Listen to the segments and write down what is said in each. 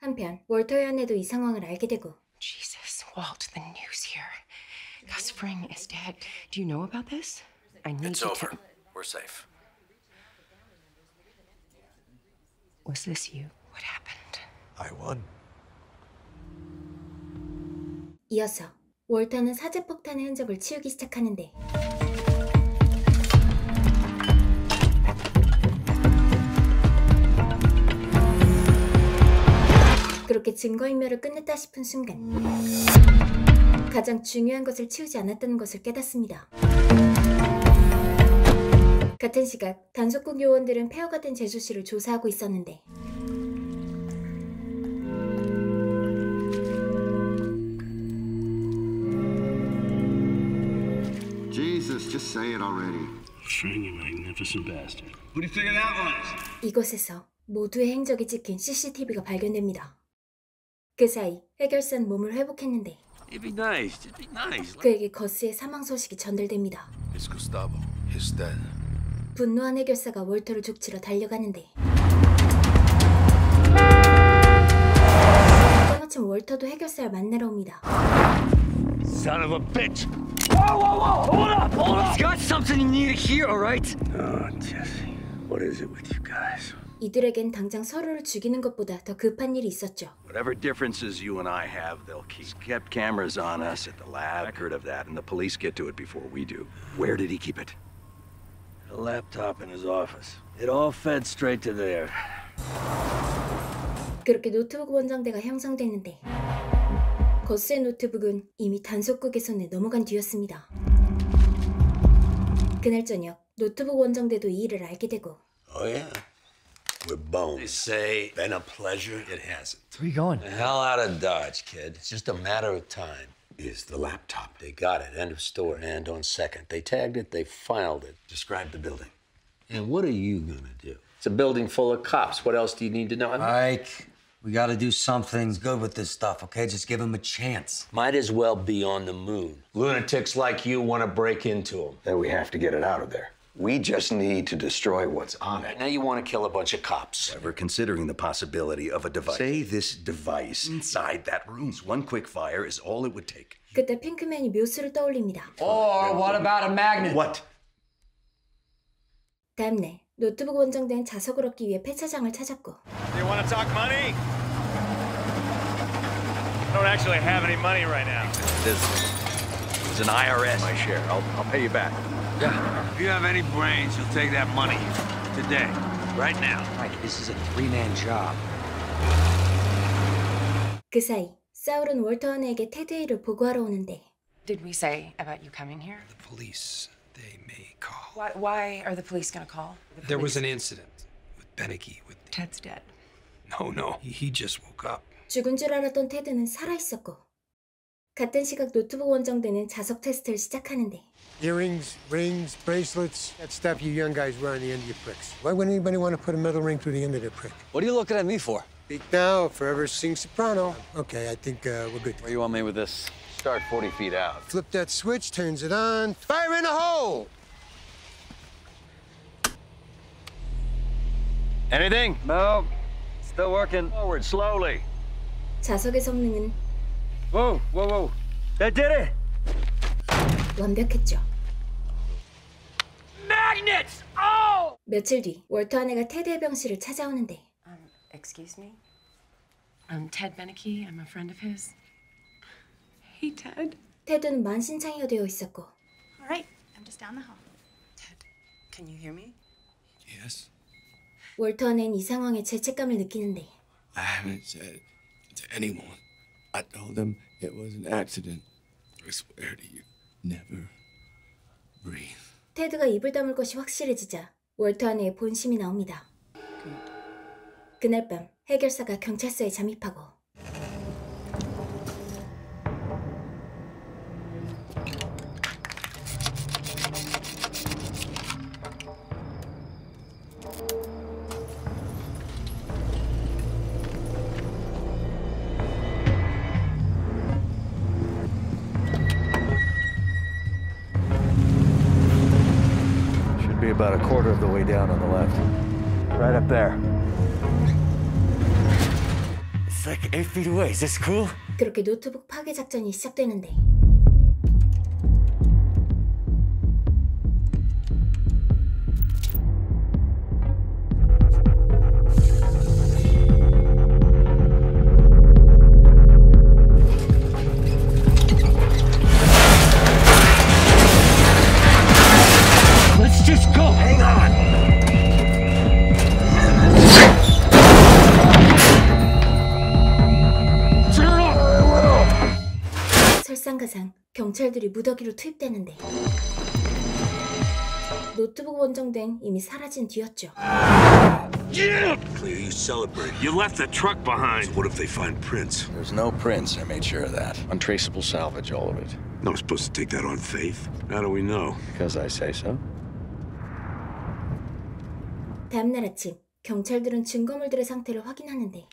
한편 월터의 아내도 이 상황을 알게 되고. Jesus, Walt, the news here. Gus Fring is dead. Do you know about this? I need to. It's over. We're safe. Was this you? What happened? I won. 이어서 월터는 사제 폭탄의 흔적을 치우기 시작하는데. 그렇게 증거인멸을 끝냈다 싶은 순간 가장 중요한 것을 치우지 않았다는 것을 깨닫습니다. 같은 시각 단속국 요원들은 폐허가 된 제주씨를 조사하고 있었는데 Jesus, just say it already. You magnificent bastard. What do you figure that was? 이곳에서 모두의 행적이 찍힌 CCTV가 발견됩니다. 그 사이 해결사는 몸을 회복했는데 그에게 거스의 사망 소식이 전달됩니다. 분노한 해결사가 월터를 족치러 달려가는데 때마침 월터도 해결사를 만나러 옵니다. Son of a bitch! Whoa, whoa, whoa! Hold up, hold up! It's got something you need to hear, all right? Oh, Jesse, what is it with you guys? 이들에겐 당장 서로를 죽이는 것보다 더 급한 일이 있었죠. Whatever differences you and I have, they'll keep cameras on us at the lab. I've heard of that, and the police get to it before we do. Where did he keep it? A laptop in his office. It all fed straight to there. 그렇게 노트북 원정대가 형성됐는데 거스의 노트북은 이미 단속국의 손에 넘어간 뒤였습니다. 그날 저녁 노트북 원정대도 이 일을 알게 되고. Oh yeah. We're boned. They say, been a pleasure. It hasn't. Where are you going? The hell out of Dodge, kid. It's just a matter of time. Is the laptop. They got it. End of story. And on second. They tagged it. They filed it. Describe the building. And what are you gonna do? It's a building full of cops. What else do you need to know? Mike, we gotta do something good with this stuff, okay? Just give them a chance. Might as well be on the moon. Lunatics like you want to break into them. Then we have to get it out of there. We just need to destroy what's on it. Now you want to kill a bunch of cops. We're considering the possibility of a device. Say this device inside that room. One quick fire is all it would take. 그때 핑크맨이 묘수를 떠올립니다. Or what about a magnet? What? 다음날 노트북 원정대는 자석을 얻기 위해 폐차장을 찾았고. Do you want to talk money? I don't actually have any money right now. This is an IRS. My share. I'll pay you back. Yeah. If you have any brains, you'll take that money today, right now. Mike, this is a three-man job. 그 사이 사울은 월터 아내에게 테드를 보고하러 오는데. Did we say about you coming here? The police, they may call. Why are the police going to call? There was an incident with Beneke. With Ted's dead. No, he just woke up. 죽은 줄 알았던 테드는 살아 있었고. 같은 시각 노트북 원정대는 자석 테스트를 시작하는데. Earrings, rings, bracelets. That stuff you young guys wear on the end of your pricks. Why wouldn't anybody want to put a metal ring through the end of their prick? What are you looking at me for? Speak now, forever sing soprano. Okay, I think we're good. What do you want me with this? Start 40 feet out. Flip that switch, turns it on. Fire in the hole! Anything? No. Still working. Forward, slowly. 자석의 성능은 Whoa. That did it! 완벽했죠. Magnets! Oh! 며칠 뒤 월터 아내가 테드의 병실을 찾아오는데. Excuse me. I'm Ted Beneke. I'm a friend of his. Hey, Ted. 테드는 만신창이가 되어 있었고. All right. I'm just down the hall. Ted, can you hear me? Yes. 월터 아내는 이 상황에 죄책감을 느끼는데. I haven't said it to anyone. I told them it was an accident. I swear to you, never breathe. 테드가 입을 다물 것이 확실해지자 월터 아내의 본심이 나옵니다. 그날 밤 해결사가 경찰서에 잠입하고. About a quarter of the way down on the left. right up there. It's like 8 feet away. Is this cool? 그렇게 노트북 파괴 작전이 시작되는데. 경찰들이 무더기로 투입되는데 노트북 원정대는 이미 사라진 뒤였죠. You celebrate. You left the truck behind. So what if they find prints? There's no prints. I made sure of that. Untraceable salvage, all of it. No, I'm supposed to take that on faith. How do we know? Because I say so. 다음 날 아침 경찰들은 증거물들의 상태를 확인하는데.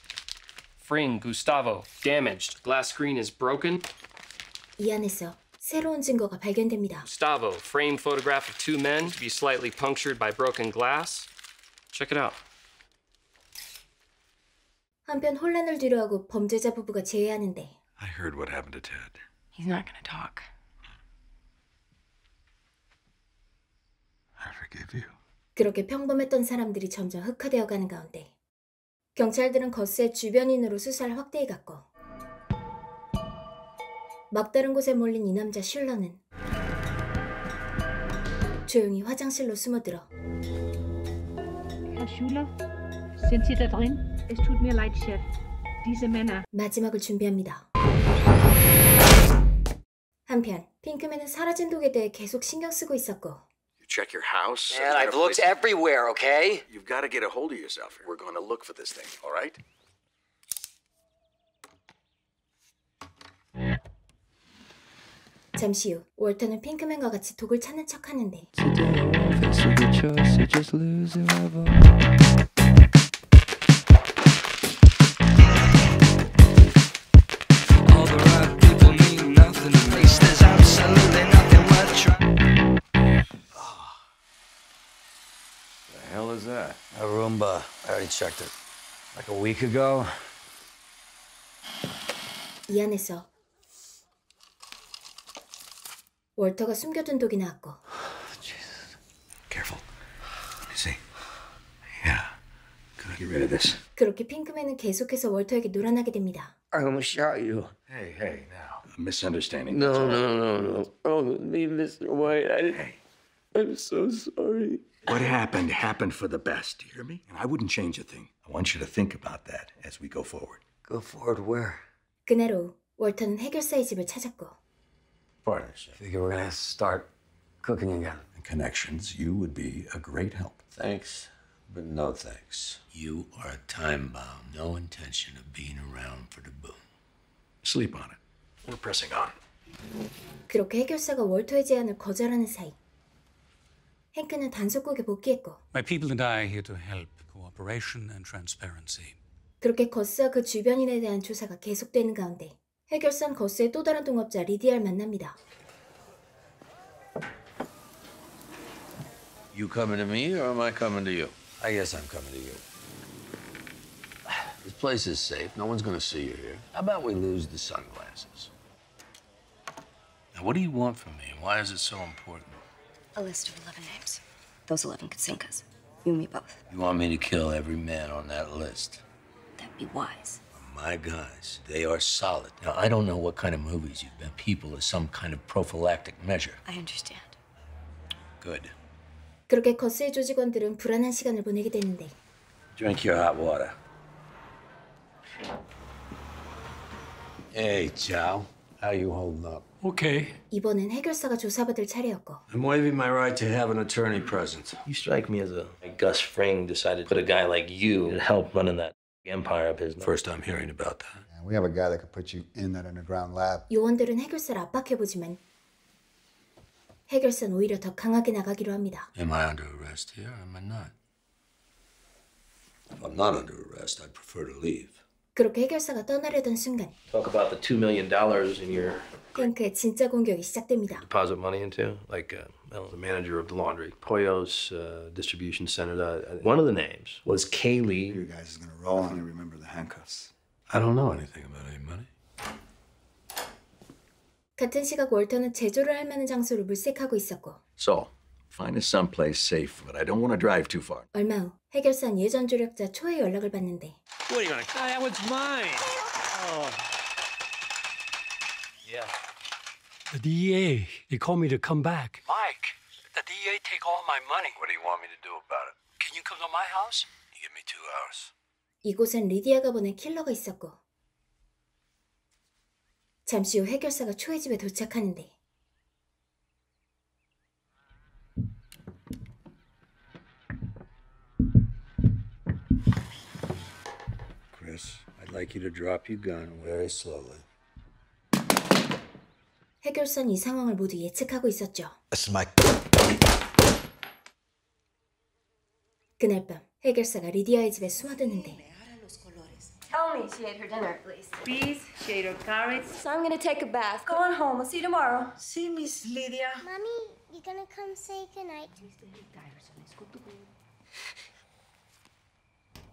Fring, Gustavo, damaged. Glass screen is broken. 이 안에서 새로운 증거가 발견됩니다. Gustavo, frame photograph of two men to be slightly punctured by broken glass. Check it out. 한편 혼란을 뒤로하고 범죄자 부부가 제외하는데. I heard what happened to Ted. He's not going to talk. I forgive you. 그렇게 평범했던 사람들이 점점 흑화되어 가는 가운데 경찰들은 거스의 주변인으로 수사를 확대해 갔고. 막다른 곳에 몰린 이 남자 슐러는 조용히 화장실로 숨어들어 Herr Schuler, sind Sie da drin? Es tut mir leid, Chef. Diese Männer. 마지막을 준비합니다. 한편 핑크맨은 사라진 독에 대해 계속 신경 쓰고 있었고 Check your house. Man, I've looked everywhere, okay? You've got to get a hold of yourself. We're going to look for this thing, all right? 잠시 후 월터는 핑크맨과 같이 독을 찾는 척하는데 The hell is that? A Roomba. I already checked it. Like a week ago. 이 안에서 월터가 숨겨둔 독이 나왔고. Jesus. Careful. Let me see. Yeah. Get rid of this. 그렇게 핑크맨은 계속해서 월터에게 놀아나게 됩니다. I almost shot you. Hey, hey, now. A misunderstanding. No, no, no, no. Oh, me, Mr. White. I didn't. Hey. I'm so sorry. What happened happened for the best. Do you hear me? And I wouldn't change a thing. I want you to think about that as we go forward. Go forward where? 그날 오후 월터는 해결사의 집을 찾았고. Partnership. Figure we're gonna start cooking again. And connections, you would be a great help. Thanks, but no thanks. You are a time bomb. No intention of being around for the boom. Sleep on it. We're pressing on. 그렇게 해결사가 월터의 제안을 거절하는 사이, 헨크는 단속국에 복귀했고. My people and I are here to help. Cooperation and transparency. 그렇게 거스와 그 주변인에 대한 조사가 계속되는 가운데. 해결사는 거스의 또 다른 동업자 리디아를 만납니다. You coming to me or am I coming to you? I guess I'm coming to you. This place is safe. No one's going to see you here. How about we lose the sunglasses? Now, what do you want from me? Why is it so important? A list of 11 names. Those 11 could sink us. You and me both. You want me to kill every man on that list? That'd be wise. My guys, they are solid. Now, I don't know what kind of movies you've been. People is some kind of prophylactic measure. I understand. Good. 그렇게 거스의 조직원들은 불안한 시간을 보내게 되는데. Drink your hot water. Hey, Chow. How you holding up? Okay. 이번엔 해결사가 조사받을 차례였고. I'm waiving my right to have an attorney present. You strike me as a Gus Fring decided to put a guy like you to help running that. Empire of his. First time hearing about that. Yeah, we have a guy that could put you in that underground lab. 요원들은 해결사를 압박해 보지만 해결사는 오히려 더 강하게 나가기로 합니다. Am I under arrest here or am I not? If I'm not under arrest, I'd prefer to leave. 그렇게 해결사가 떠나려던 순간. Talk about the $2 million in your. 탱크의 진짜 공격이 시작됩니다. Deposit money into, like the manager of the laundry, Pollo's distribution center. One of the names was Kaylee. You guys is gonna roll on and remember the handcuffs. I don't know anything about any money. 같은 시각 월터는 제조를 할 만한 장소를 물색하고 있었고. So, find us someplace safe, but I don't want to drive too far. 얼마 후 해결사는 예전 조력자 초의 연락을 받는데. What are you gonna? That was mine. Oh. Yeah. The DEA, they called me to come back. Mike, the DEA take all my money. What do you want me to do about it? Can you come to my house? You give me 2 hours. 이곳엔 리디아가 보낸 킬러가 있었고. 잠시 후 해결사가 초의 집에 도착하는데. Chris, I'd like you to drop your gun very slowly. 해결사는 이 상황을 모두 예측하고 있었죠. 그날 밤 해결사가 리디아의 집에 숨어드는데. Tell me she ate her dinner, please. Peas, Schrader carrots. So I'm gonna take a bath. Go on home. I'll see you tomorrow. See Miss Lydia. Mommy, you gonna come say goodnight?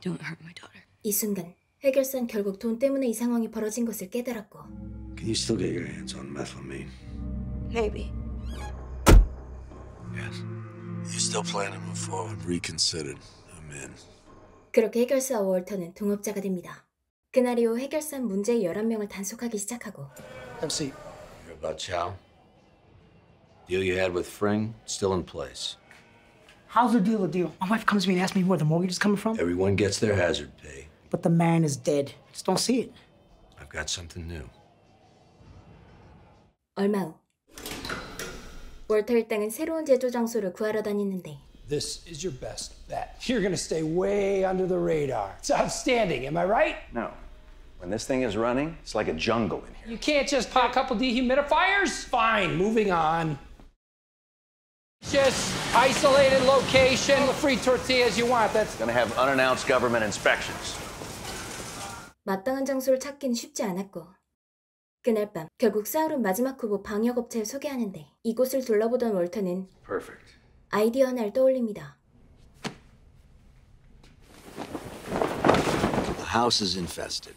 Don't hurt my daughter. 이 순간 해결사는 결국 돈 때문에 이 상황이 벌어진 것을 깨달았고. Can you still get your hands on methylamine? Maybe. Yes. You still plan to move forward? Reconsidered. I'm in. 그렇게 해결사와 월터는 동업자가 됩니다. 그날 이후 해결사는 문제의 11명을 단속하기 시작하고. MC. You're about Chow? Deal you had with Fring still in place. How's the deal? My wife comes to me and asks me where the mortgage is coming from. Everyone gets their hazard pay. But the man is dead. I just don't see it. I've got something new. 얼마 후 월터 일당은 새로운 제조 장소를 구하러 다니는데. This is your best bet. You're gonna stay way under the radar. It's outstanding, am I right? No. When this thing is running, it's like a jungle in here. You can't just pop a couple dehumidifiers? Fine, moving on. Just isolated location, the free tortillas you want. That's gonna have unannounced government inspections. 마땅한 장소를 찾긴 쉽지 않았고. 그날 밤 결국 싸울은 마지막 후보 방역업체를 소개하는데 이곳을 둘러보던 월터는 Perfect. 아이디어 하나를 떠올립니다. The house is infested.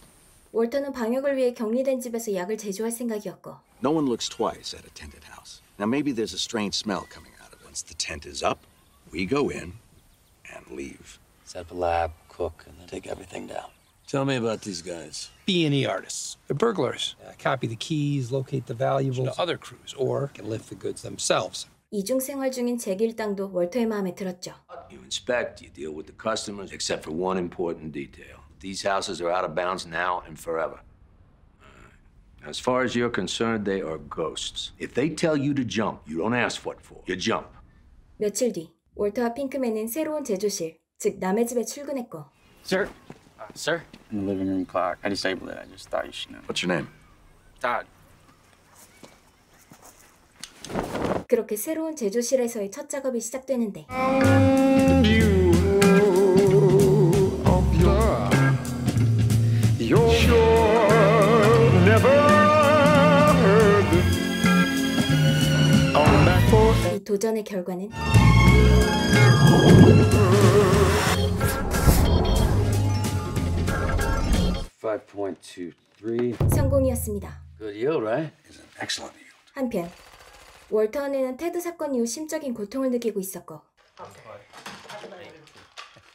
월터는 방역을 위해 격리된 집에서 약을 제조할 생각이었고. No one looks twice at a tented house. Now maybe there's a strange smell coming out of it. Once the tent is up, we go in and leave. Set up a lab, cook, and then take everything down. Tell me about these guys. B&E artists. They're burglars. Copy the keys, locate the valuables to other crews, or can lift the goods themselves. 이중 생활 중인 잭 일당도 월터의 마음에 들었죠. You inspect, you deal with the customers, except for one important detail. These houses are out of bounds now and forever. As far as you're concerned, they are ghosts. If they tell you to jump, you don't ask what for. You jump. 며칠 뒤 월터와 핑크맨은 새로운 제조실, 즉 남의 집에 출근했고. Sir. Sir? In the living room clock. I disabled it. I just thought you should know. What's your name? Todd. 그렇게 새로운 제조실에서의 첫 작업이 시작되는데. 이 도전의 결과는 성공이었습니다. Good yield, right? It's an excellent yield. 한편 월터는 테드 사건 이후 심적인 고통을 느끼고 있었고.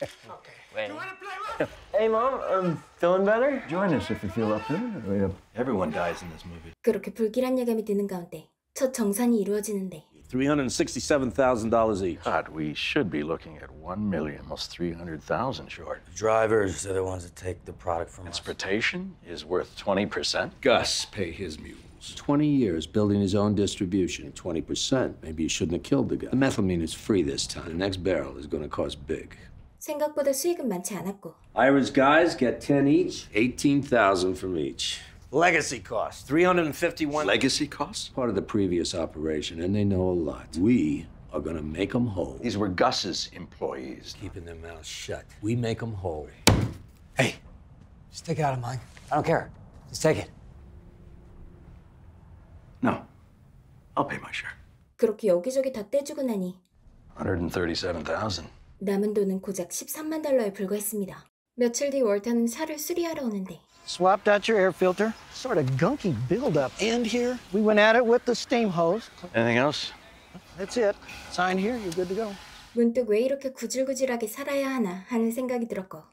Okay. You want to play rough? Hey mom, I'm feeling better. Join us if you feel up to it. Everyone dies in this movie. 그렇게 불길한 예감이 드는 가운데 첫 정산이 이루어지는데. $367,000 each. God, we should be looking at $1 million, almost 300,000 short. The drivers are the ones that take the product from us. Transportation is worth 20%. Gus, pay his mules. 20 years building his own distribution, 20%. Maybe you shouldn't have killed the guy. The methylamine is free this time. The next barrel is going to cost big. 생각보다 수익은 많지 않았고. IRS guys get 10 each, 18,000 from each. Legacy costs, 351. Legacy costs? Part of the previous operation, and they know a lot. We are gonna make them whole. These were Gus's employees. Keeping their mouths shut. We make them whole. Hey, Just take it out of mine. I don't care. Just take it. No. I'll pay my share. 그렇게 여기저기 다 떼주고 나니 $137,000. 남은 돈은 고작 $130,000에 불과했습니다. 며칠 뒤 월터는 차를 수리하러 오는데 Swapped out your air filter. Sort of gunky buildup. And here, we went at it with the steam hose. Anything else? That's it. Sign here, you're good to go. 문득 왜 이렇게 구질구질하게 살아야 하나 하는 생각이 들었고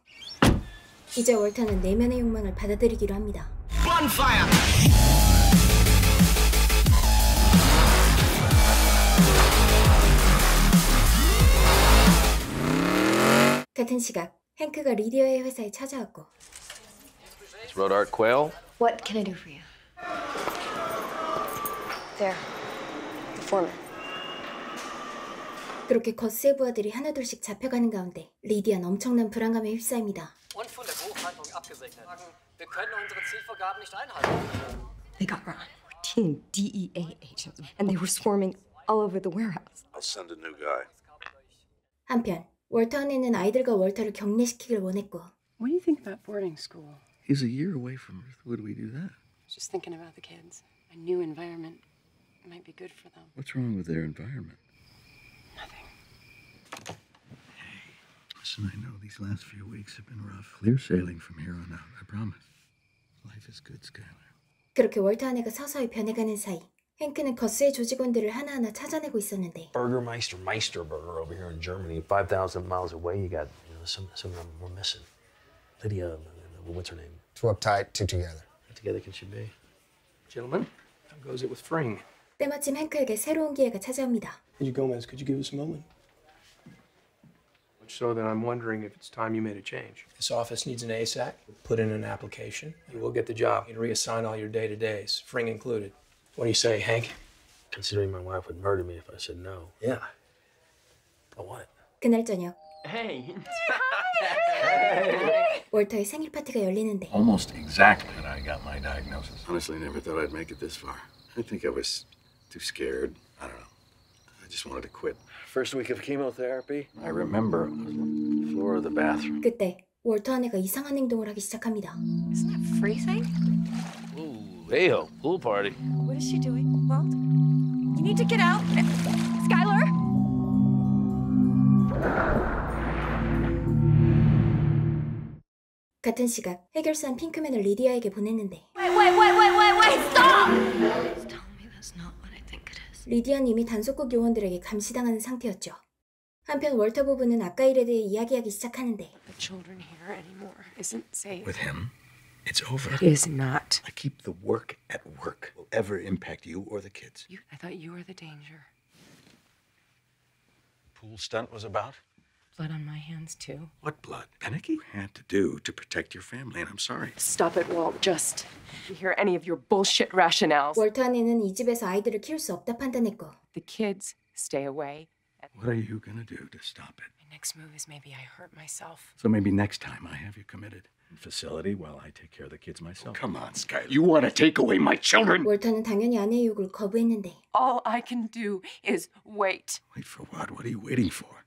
이제 월터는 내면의 욕망을 받아들이기로 합니다. Bonfire! 같은 시각, 헨크가 리디어의 회사에 찾아왔고 Roderick Quayle. What can I do for you? There. The foreman. 그렇게 거스의 부하들이 하나둘씩 잡혀가는 가운데 리디아는 엄청난 불안감에 휩싸입니다. They got around 14 DEA agents and they were swarming all over the warehouse. I'll send a new guy. 한편 월터 언니는 아이들과 월터를 격리시키길 원했고. What do you think about boarding school? He's a year away from Earth. Would we do that? Just thinking about the kids. A new environment might be good for them. What's wrong with their environment? Nothing. Hey, listen, I know these last few weeks have been rough. Clear sailing from here on out, I promise. Life is good, Skylar. 그렇게 월터 아내가 서서히 변해가는 사이 헨크는 거스의 조직원들을 하나하나 찾아내고 있었는데 Meisterburger over here in Germany. 5,000 miles away, you got some of them we're missing. Lydia... What's her name? Too uptight, too together. How together can she be? Gentlemen, how goes it with Fring? 때마침 헨크에게 새로운 기회가 찾아옵니다. Mr. Gomez, could you give us a moment? So then I'm wondering if it's time you made a change. This office needs an ASAC. Put in an application. You will get the job. You can reassign all your day-to-days, Fring included. What do you say, Hank? Considering my wife would murder me if I said no. Yeah. But what? 그날 저녁. Hey. Hey. 월터의 생일 파티가 열리는데. Almost exactly when I got my diagnosis. Honestly, never thought I'd make it this far. I think I was too scared. I don't know. I just wanted to quit. First week of chemotherapy. I remember I was on the floor of the bathroom. 그때 월터 아내가 이상한 행동을 하기 시작합니다. Isn't that freezing? Ooh, hey-ho, pool party. What is she doing, Walt? You need to get out, Skylar. 같은 시각 해결사는 핑크맨을 리디아에게 보냈는데 Wait, stop! Tell me that's not what I think it is. 리디아는 이미 단속국 요원들에게 감시당하는 상태였죠. 한편 월터 부부는 아까 일에 대해 이야기하기 시작하는데 The children here anymore isn't safe. With him, it's over. It is not. I keep the work at work. Will ever impact you or the kids. I thought you were the danger. Pool stunt was about? Blood on my hands, too. What blood? Beneke had to do to protect your family, and I'm sorry. Stop it, Walt. Just hear any of your bullshit rationales. 월터 아내는 이 집에서 아이들을 키울 수 없다 판단했고. The kids stay away. What are you gonna do to stop it? My next move is maybe I hurt myself. So maybe next time I have you committed in facility while I take care of the kids myself. Come on, Skylar. You want to take away my children? 월터는 당연히 아내의 요구를 거부했는데. All I can do is wait. Wait for what? What are you waiting for?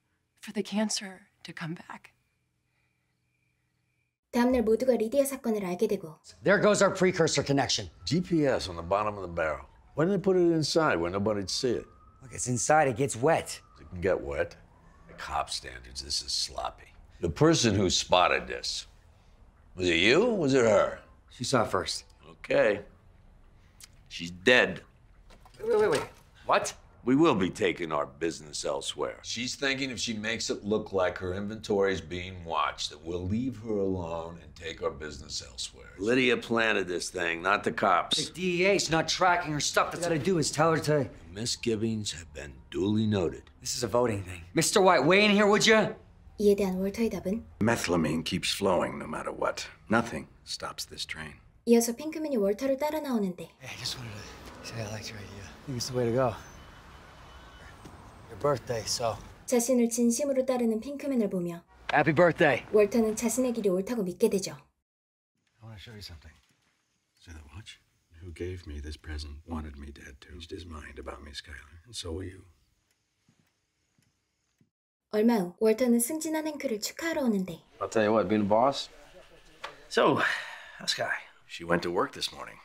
For the cancer to come back. 다음날 모두가 리디아 사건을 알게 되고. There goes our precursor connection. GPS on the bottom of the barrel. Why didn't they put it inside where nobody'd see it? Look, it's inside. It gets wet. It can get wet. By cop standards, this is sloppy. The person who spotted this, was it you or was it her? She saw it first. Okay. She's dead. Wait. What? We will be taking our business elsewhere. She's thinking if she makes it look like her inventory is being watched, that we'll leave her alone and take our business elsewhere. Lydia planted this thing, not the cops. The DEA's not tracking her stuff. That's what I do is tell her to... Misgivings have been duly noted. This is a voting thing. Mr. White, weigh in here, would you? 이에 대한 월터의 답은? Methylamine keeps flowing no matter what. Nothing stops this train. 이어서 핑크맨이 월터를 따라 나오는데. Hey, I just wanted to say I liked your idea. I think it's the way to go. Birthday, so. 자신을 진심으로 따르는 핑크맨을 보며 Happy birthday. 월터는 자신의 길이 옳다고 믿게 되죠. I want to show you something. See that watch? Who gave me this present wanted me dead too. Changed his mind about me, Skylar, and so will you. 얼마 후 월터는 승진한 헨크를 축하하러 오는데. I'll tell you what, being a boss, So, this guy. She went to work this morning.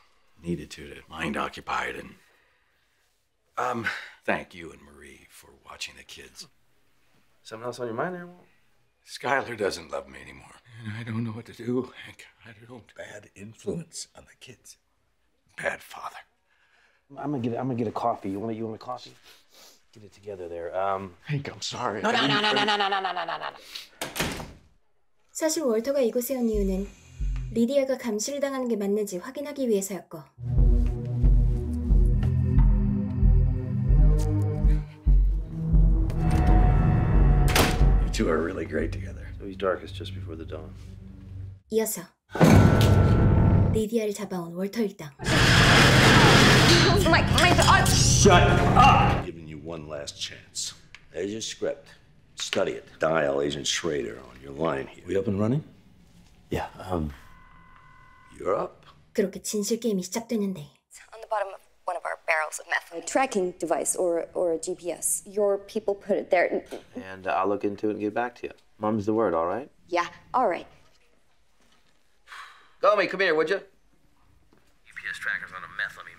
Needed to mind occupied and... thank you and Marie for watching the kids. Something else on your mind there, Walt? Skylar doesn't love me anymore. And I don't know what to do. I don't know. Bad influence on the kids. Bad father. I'm gonna get a coffee. You want a coffee? Get it together there. Hank, I'm sorry. No. 사실 월터가 이곳에 온 이유는 리디아가 감시를 당하는 게 맞는지 확인하기 위해서였고. You two are really great together. So he's darkest just before the dawn. 이어서 리디아를 잡아온 월터 일당. My shut up! I'm giving you one last chance. There's your script. Study it. Dial Agent Schrader on your line here. We up and running? Yeah. You're up. 그렇게 진실 게임이 시작되는데. On the bottom of one of our barrels of meth. A tracking device or a GPS. Your people put it there. And I'll look into it and get back to you. Mum's the word, all right? Yeah, all right. Gomez, come here, would you? GPS trackers on a methylamine.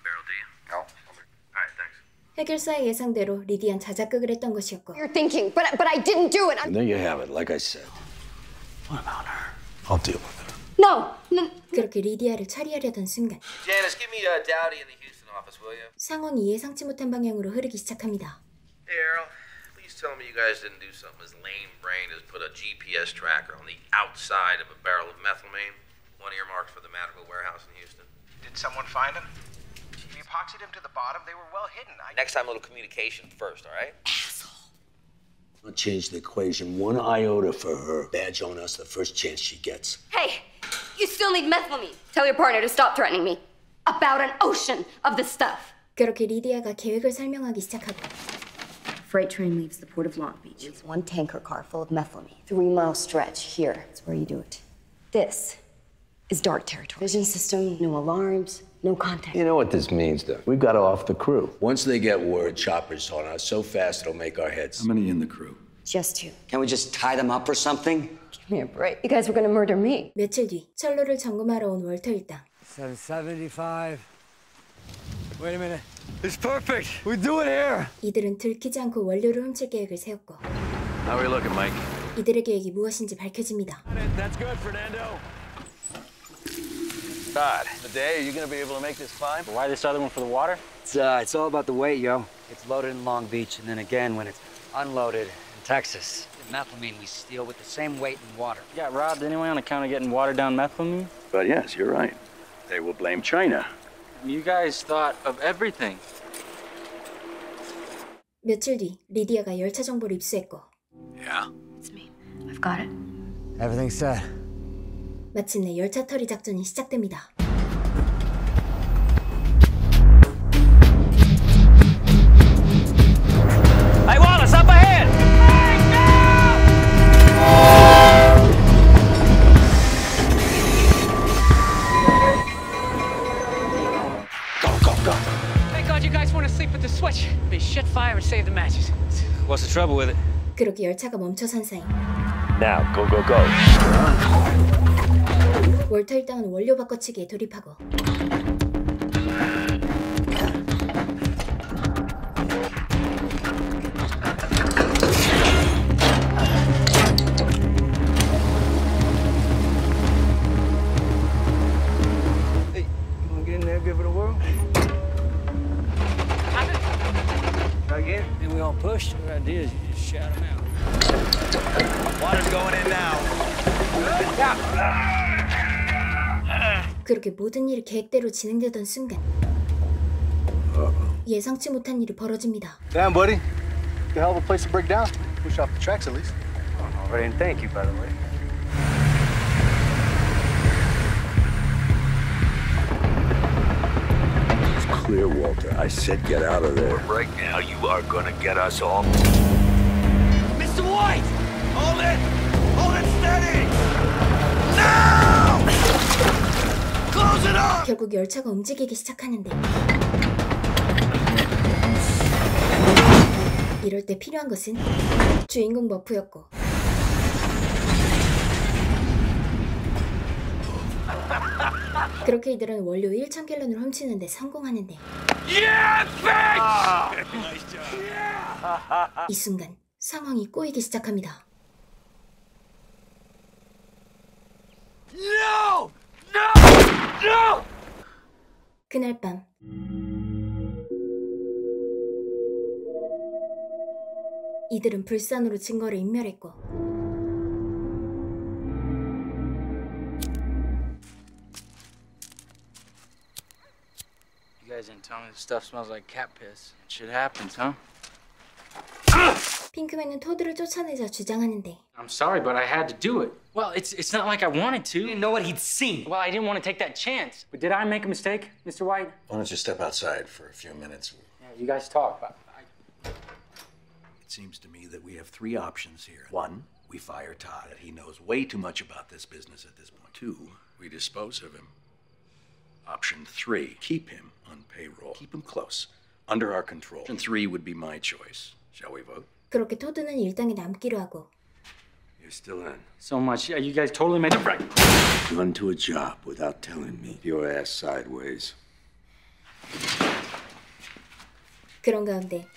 해결사의 예상대로 리디안 자작극을 했던 것이었고. You're thinking, but I didn't do it. And there you have it, like I said. What about her? I'll deal with her. No. 그렇게 리디아를 처리하려던 순간. Janice, give me a dowdy in the Houston office, will you? 상황이 예상치 못한 방향으로 흐르기 시작합니다. Daryl, please tell me you guys didn't do something as lame brain as put a GPS tracker on the outside of a barrel of methylamine, one earmarked for the medical warehouse in Houston. Did someone find him? We epoxied them to the bottom. They were well hidden. Next time, a little communication first, all right? Asshole. I'll change the equation one iota for her. Badge on us the first chance she gets. Hey, you still need methylamine. Tell your partner to stop threatening me. About an ocean of this stuff. 그렇게 리디아가 계획을 설명하기 시작하고. Freight train leaves the port of Long Beach. It's one tanker car full of methylamine. 3-mile stretch here. That's where you do it. This is dark territory. Vision system, no alarms. No contact. You know what this means, though? We've got to off the crew. Once they get word, choppers on us so fast it'll make our heads. How many in the crew? Just 2. Can we just tie them up or something? Give me a break. You guys were going to murder me. 며칠 뒤 철로를 점검하러 온 월터 일당. 775. Wait a minute. It's perfect. We do it here. 이들은 들키지 않고 원료를 훔칠 계획을 세웠고. How are you looking, Mike? 이들의 계획이 무엇인지 밝혀집니다. That's good, Fernando. Todd, today, are you going to be able to make this climb? Why this other one for the water? It's all about the weight, yo. It's loaded in Long Beach, and then again when it's unloaded in Texas. The methylamine we steal with the same weight in water. You got robbed anyway on account of getting watered down methylamine? But yes, you're right. They will blame China. You guys thought of everything. 며칠 뒤 리디아가 열차 정보를 입수했고. Yeah. It's me. I've got it. Everything's set. 마침내 열차 털이 작전이 시작됩니다. Hey Wallace, up ahead! Hey, no! Go! Thank God you guys want to sleep with the switch. Be shit fire and save the matches. What's the trouble with it? 그렇게 열차가 멈춰선 사이. Now, go! 월터 일당은 원료 바꿔치기에 돌입하고. Hey, you wanna get in there, give it a whirl? Again? Then we all pushed. Our idea is you just shout them out. Water's going in now. Yeah. 그렇게 모든 일이 계획대로 진행되던 순간 예상치 못한 일이 벌어집니다. Damn, buddy. It's a hell of a place to break down. Push off the tracks at least. Oh, and thank you, by the way. It's clear, Walter. I said get out of there. Right now, you are gonna get us all. Mr. White! Hold it steady! No! 결국 열차가 움직이기 시작하는데 이럴 때 필요한 것은 주인공 머프였고 그렇게 이들은 원료 1천 갤런을 훔치는 데 성공하는데 이 순간 상황이 꼬이기 시작합니다. No! No! No! 그날 밤 이들은 불산으로 증거를 인멸했고 핑크맨은 토드를 쫓아내자 주장하는데 I'm sorry but I had to do it. Well, it's not like I wanted to. You didn't know what he'd seen. Well, I didn't want to take that chance. But did I make a mistake, Mr. White? Why don't you step outside for a few minutes? Yeah, you guys talk. It seems to me that we have three options here. One, we fire Todd. He knows way too much about this business at this point. Two, we dispose of him. Option three, keep him on payroll. Keep him close, under our control. Option three would be my choice. Shall we vote? 그렇게 토드는 일당에 남기로 하고. You're still in. So much. Yeah, you guys totally made it right. Run to a job without telling me. Your ass sideways. 그런 가운데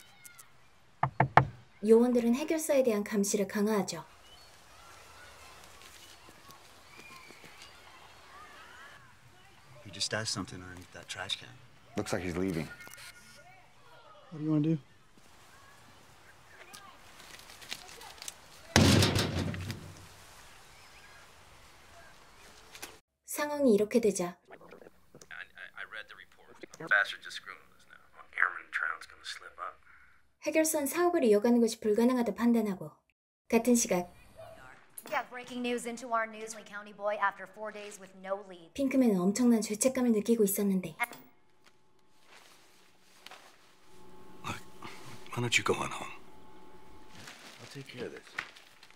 요원들은 해결사에 대한 감시를 강화하죠. He just stashed something underneath that trash can. Looks like he's leaving. What do you want to do? 상황이 이렇게 되자 I read the report. Bastard just screwed us now. Ehrmantraut's gonna slip up. 해결선 사업을 이어가는 것이 불가능하다 판단하고 같은 시각 핑크맨은 엄청난 죄책감을 느끼고 있었는데 Why don't you go on home? I'll take care of this.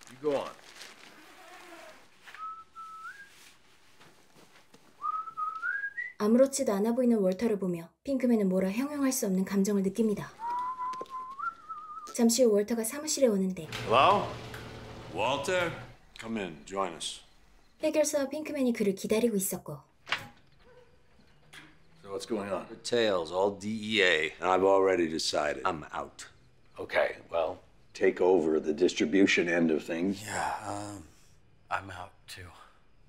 You go on. 아무렇지도 않아 보이는 월터를 보며 핑크맨은 뭐라 형용할 수 없는 감정을 느낍니다. 잠시 후 월터가 사무실에 오는데 Hello? Walter? Come in, join us. 해결사와 핑크맨이 그를 기다리고 있었고 So what's going on? Details, all DEA. And I've already decided I'm out. Okay, well, take over the distribution end of things. Yeah, I'm out too.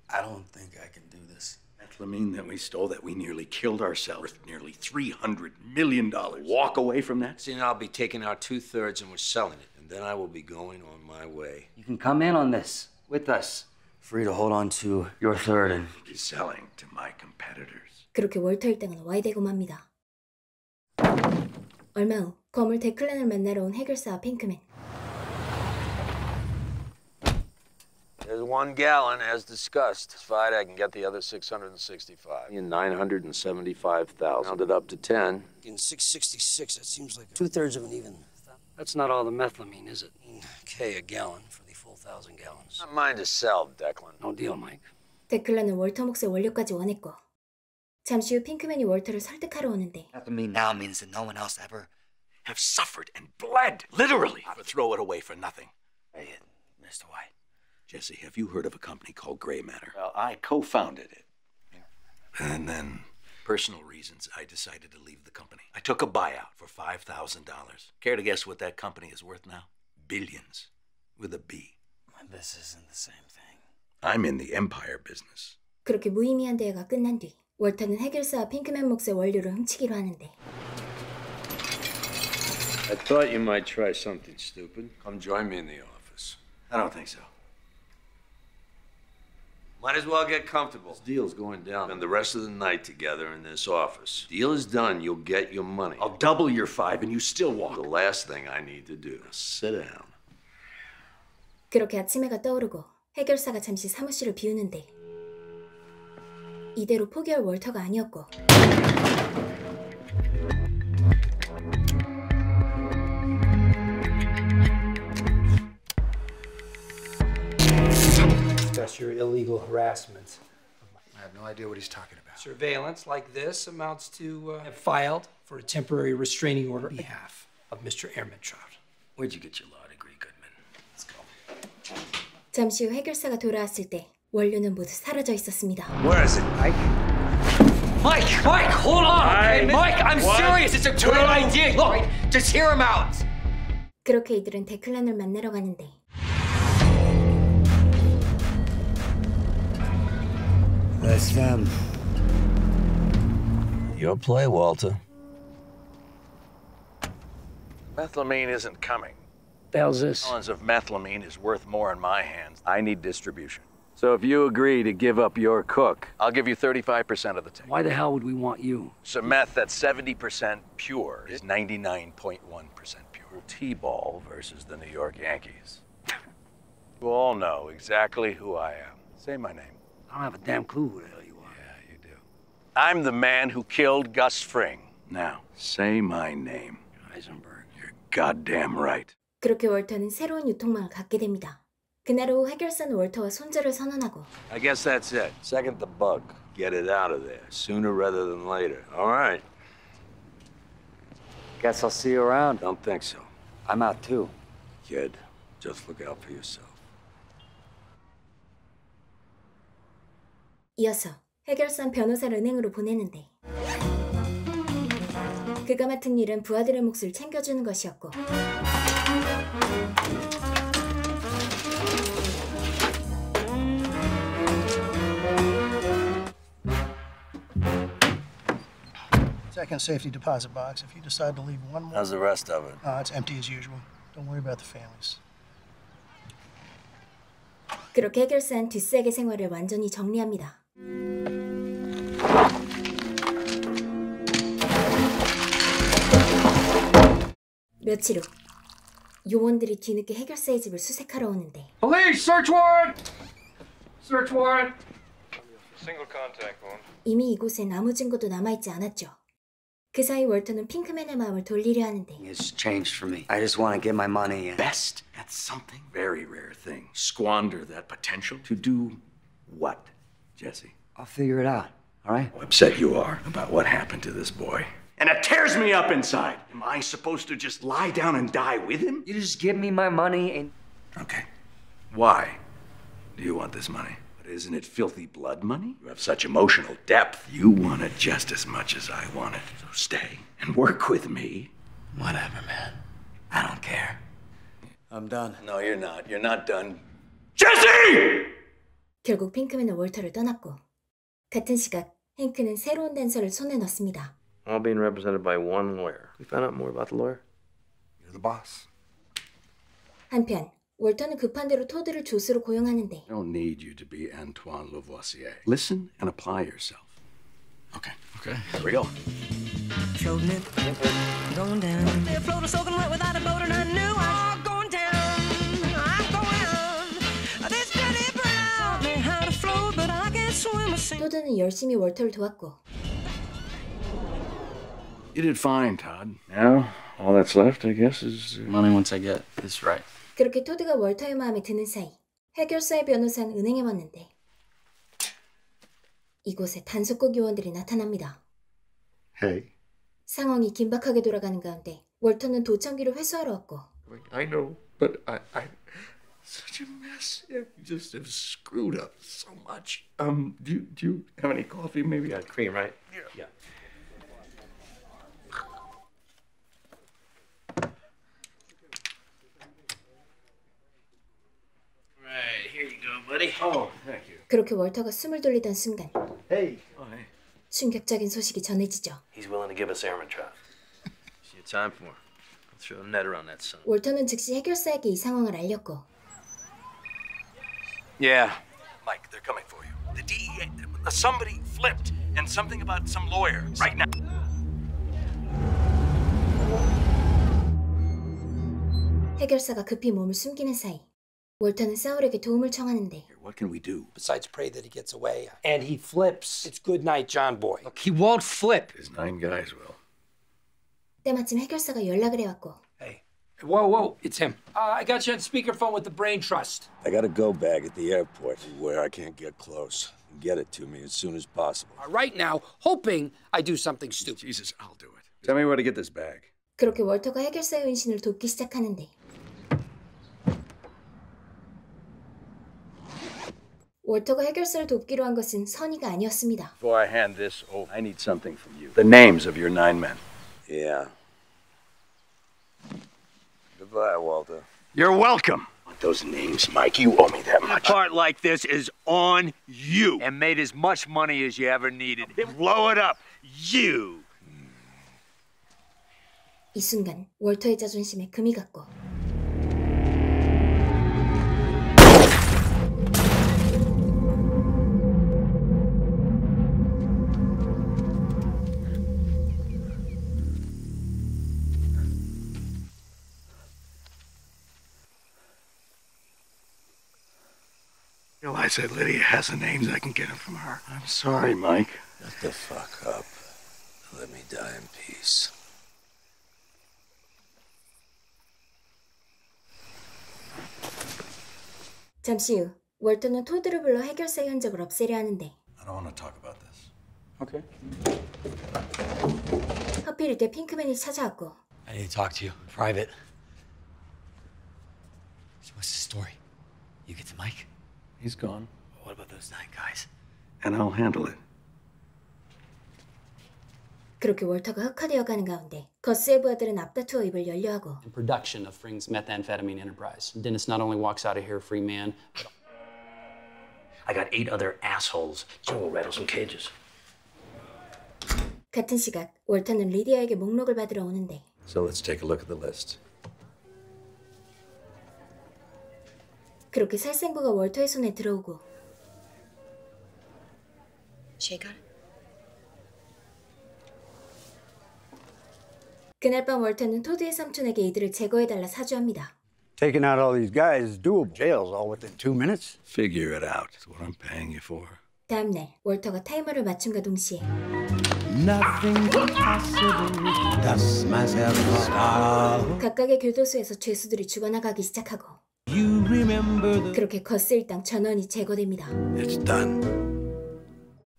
I don't think I can do this. Methylamine that we stole, that we nearly killed ourselves, nearly $300 million. Walk away from that? See, I'll be taking our 2/3 and we're selling it, and then I will be going on my way. You can come in on this with us. Free to hold on to your 1/3 and be selling to my competitors. 그렇게 월터 일당은 와이되고 맙니다. 얼마 후 거물 데클란을 만나러 온 해결사와 핑크맨. There's 1 gallon, as discussed. Fine, I can get the other 665. In 975,000. Rounded up to 10. In 666, that seems like 2/3 of an even. That's not all the methylamine, is it? $1,000 a gallon for the full 1,000 gallons. Not mine to sell, Declan. No deal, Mike. 데클란은 월터 몫의 원료까지 원했고 잠시 후 핑크맨이 월터를 설득하러 오는데. Methylamine now means that no one else ever have suffered and bled, literally. I'll throw it away for nothing. Hey, Mr. White. Jesse, have you heard of a company called Gray Matter? Well, I co-founded it. Yeah. And then, personal reasons, I decided to leave the company. I took a buyout for $5,000. Care to guess what that company is worth now? Billions. With a B. This isn't the same thing. I'm in the empire business. 그렇게 무의미한 대화가 끝난 뒤, 월터는 해결사와 핑크맨 몫의 원료를 훔치기로 하는데. I thought you might try something stupid. Come join me in the office. I don't think so. Might as well get comfortable. This deal's going down. Spend the rest of the night together in this office. Deal is done, you'll get your money. I'll double your 5 and you still walk. The last thing I need to do. Now sit down. 그렇게 아침해가 떠오르고 해결사가 잠시 사무실을 비우는데 이대로 포기할 월터가 아니었고 Your illegal harassment. I have no idea what he's talking about. Surveillance like this amounts to have filed for a temporary restraining order on behalf of Mr. Ehrmantraut. Where'd you get your law degree, Goodman? Let's go. 잠시 후 해결사가 돌아왔을 때 원료는 모두 사라져 있었습니다. Where is it, Mike? Mike, hold on, okay? Mike, I'm serious. It's a great idea. Look, just hear him out. 그렇게 이들은 데클란을 만나러 가는데. That's them. Your play, Walter. Methylamine isn't coming. Fails us. Gallons of methylamine is worth more in my hands. I need distribution. So if you agree to give up your cook, I'll give you 35% of the take. Why the hell would we want you? So meth that's 70% pure is 99.1% pure. T-ball versus the New York Yankees. You all know exactly who I am. Say my name. I don't have a damn clue who the hell you are. Yeah, you do. I'm the man who killed Gus Fring. Now, say my name. Heisenberg, you're goddamn right. 그렇게 월터는 새로운 유통망을 갖게 됩니다. 그날 오후 해결사는 월터와 손절을 선언하고. I guess that's it. Second the bug. Get it out of there sooner rather than later. All right. Guess I'll see you around. Don't think so. I'm out too. Kid, just look out for yourself. 이어서 해결사는 변호사를 은행으로 보내는데 그가 맡은 일은 부하들의 몫을 챙겨주는 것이었고 Second safety deposit box. If you decide to leave one more... How's the rest of it? It's empty as usual. Don't worry about the families. 그렇게 해결사는 뒷세계 생활을 완전히 정리합니다. 며칠 후 요원들이 뒤늦게 해결사의 집을 수색하러 오는데. Police search warrant. Search warrant. Single contact one. 이미 이곳엔 아무 증거도 남아있지 않았죠. 그 사이 월터는 핑크맨의 마음을 돌리려 하는데. It's changed for me. I just want to get my money and invest at something. Very rare thing. Squander that potential. To do what, Jesse? I'll figure it out. All right. How upset you are about what happened to this boy. And it tears me up inside. Am I supposed to just lie down and die with him? You just give me my money and... Okay. Why do you want this money? But isn't it filthy blood money? You have such emotional depth. You want it just as much as I want it. So stay and work with me. Whatever, man. I don't care. I'm done. No, you're not. You're not done. Jesse! 결국 핑크맨은 월터를 떠났고 같은 시각 헨크는 새로운 단서를 손에 넣습니다. All being represented by one lawyer. We found out more about the lawyer. You're the boss. 한편 월터는 급한 대로 토드를 조수로 고용하는데. I don't need you to be Antoine Lavoisier. Listen and apply yourself. Okay. Okay. Here we go. 토드는 열심히 월터를 도왔고. You did fine, Todd. Now all that's left, I guess, is money once I get this right. 그렇게 토드가 월터의 마음에 드는 사이 해결사의 변호사는 은행에 왔는데 이곳에 단속국 요원들이 나타납니다. Hey. 상황이 긴박하게 돌아가는 가운데 월터는 도청기를 회수하러 왔고. I know, but I such a mess. You just have screwed up so much. Do you have any coffee? Maybe you got cream, right? Yeah. 그렇게 월터가 숨을 돌리던 순간 충격적인 소식이 전해지죠. 월터는 즉시 해결사에게 이 상황을 알렸고. Yeah, Mike, they're coming for you. The DEA, somebody flipped and something about some lawyer right now. 해결사가 급히 몸을 숨기는 사이 월터는 사울에게 도움을 청하는데. What can we do besides pray that he gets away? And he flips. It's good night, John Boy. Look, he won't flip. His nine guys will. 때마침 해결사가 연락을 해왔고. Hey, whoa, it's him. I got you on speakerphone with the brain trust. I got a go bag at the airport where I can't get close. Get it to me as soon as possible. Right now, hoping I do something stupid. Jesus, I'll do it. Tell me where to get this bag. 그렇게 월터가 해결사의 은신을 돕기 시작하는데. 월터가 해결사를 돕기로 한 것은 선의가 아니었습니다. Before I hand this over, I need something from you. The names of your 9 men. Yeah. Goodbye, Walter. You're welcome. Those names, Mike, you owe me that much. A part like this is on you. And made as much money as you ever needed. Blow it up. You. 이 순간 월터의 자존심에 금이 갔고 I said Lydia has the names. I can get them from her. I'm sorry, Mike. Shut the fuck up. Let me die in peace. 잠시 후, 월터는 토드를 불러 해결사의 흔적을 없애려 하는데. I don't want to talk about this. Okay. 하필 이때 핑크맨이 찾아왔고. I need to talk to you. Private. So what's the story? You get to Mike? He's gone. What about those 9 guys? And I'll handle it. 그렇게 월터가 흑화되어 가는 가운데 거스의 부하들은 앞다투어 입을 열려 하고. In production of Fring's methamphetamine enterprise, Dennis not only walks out of here a free man, but I got 8 other assholes. So we'll rattle some cages. 같은 시각 월터는 리디아에게 목록을 받으러 오는데. So let's take a look at the list. 그렇게 살생부가 월터의 손에 들어오고. Skylar. 그날 밤 월터는 토드의 삼촌에게 이들을 제거해 달라 사주합니다. Taking out all these guys is doable. Jails all within 2 minutes. Figure it out. That's what I'm paying you for. 다음 날 월터가 타이머를 맞춘과 동시에. 각각의 교도소에서 죄수들이 죽어나가기 시작하고. 그렇게 거스 일당 전원이 제거됩니다. It's done.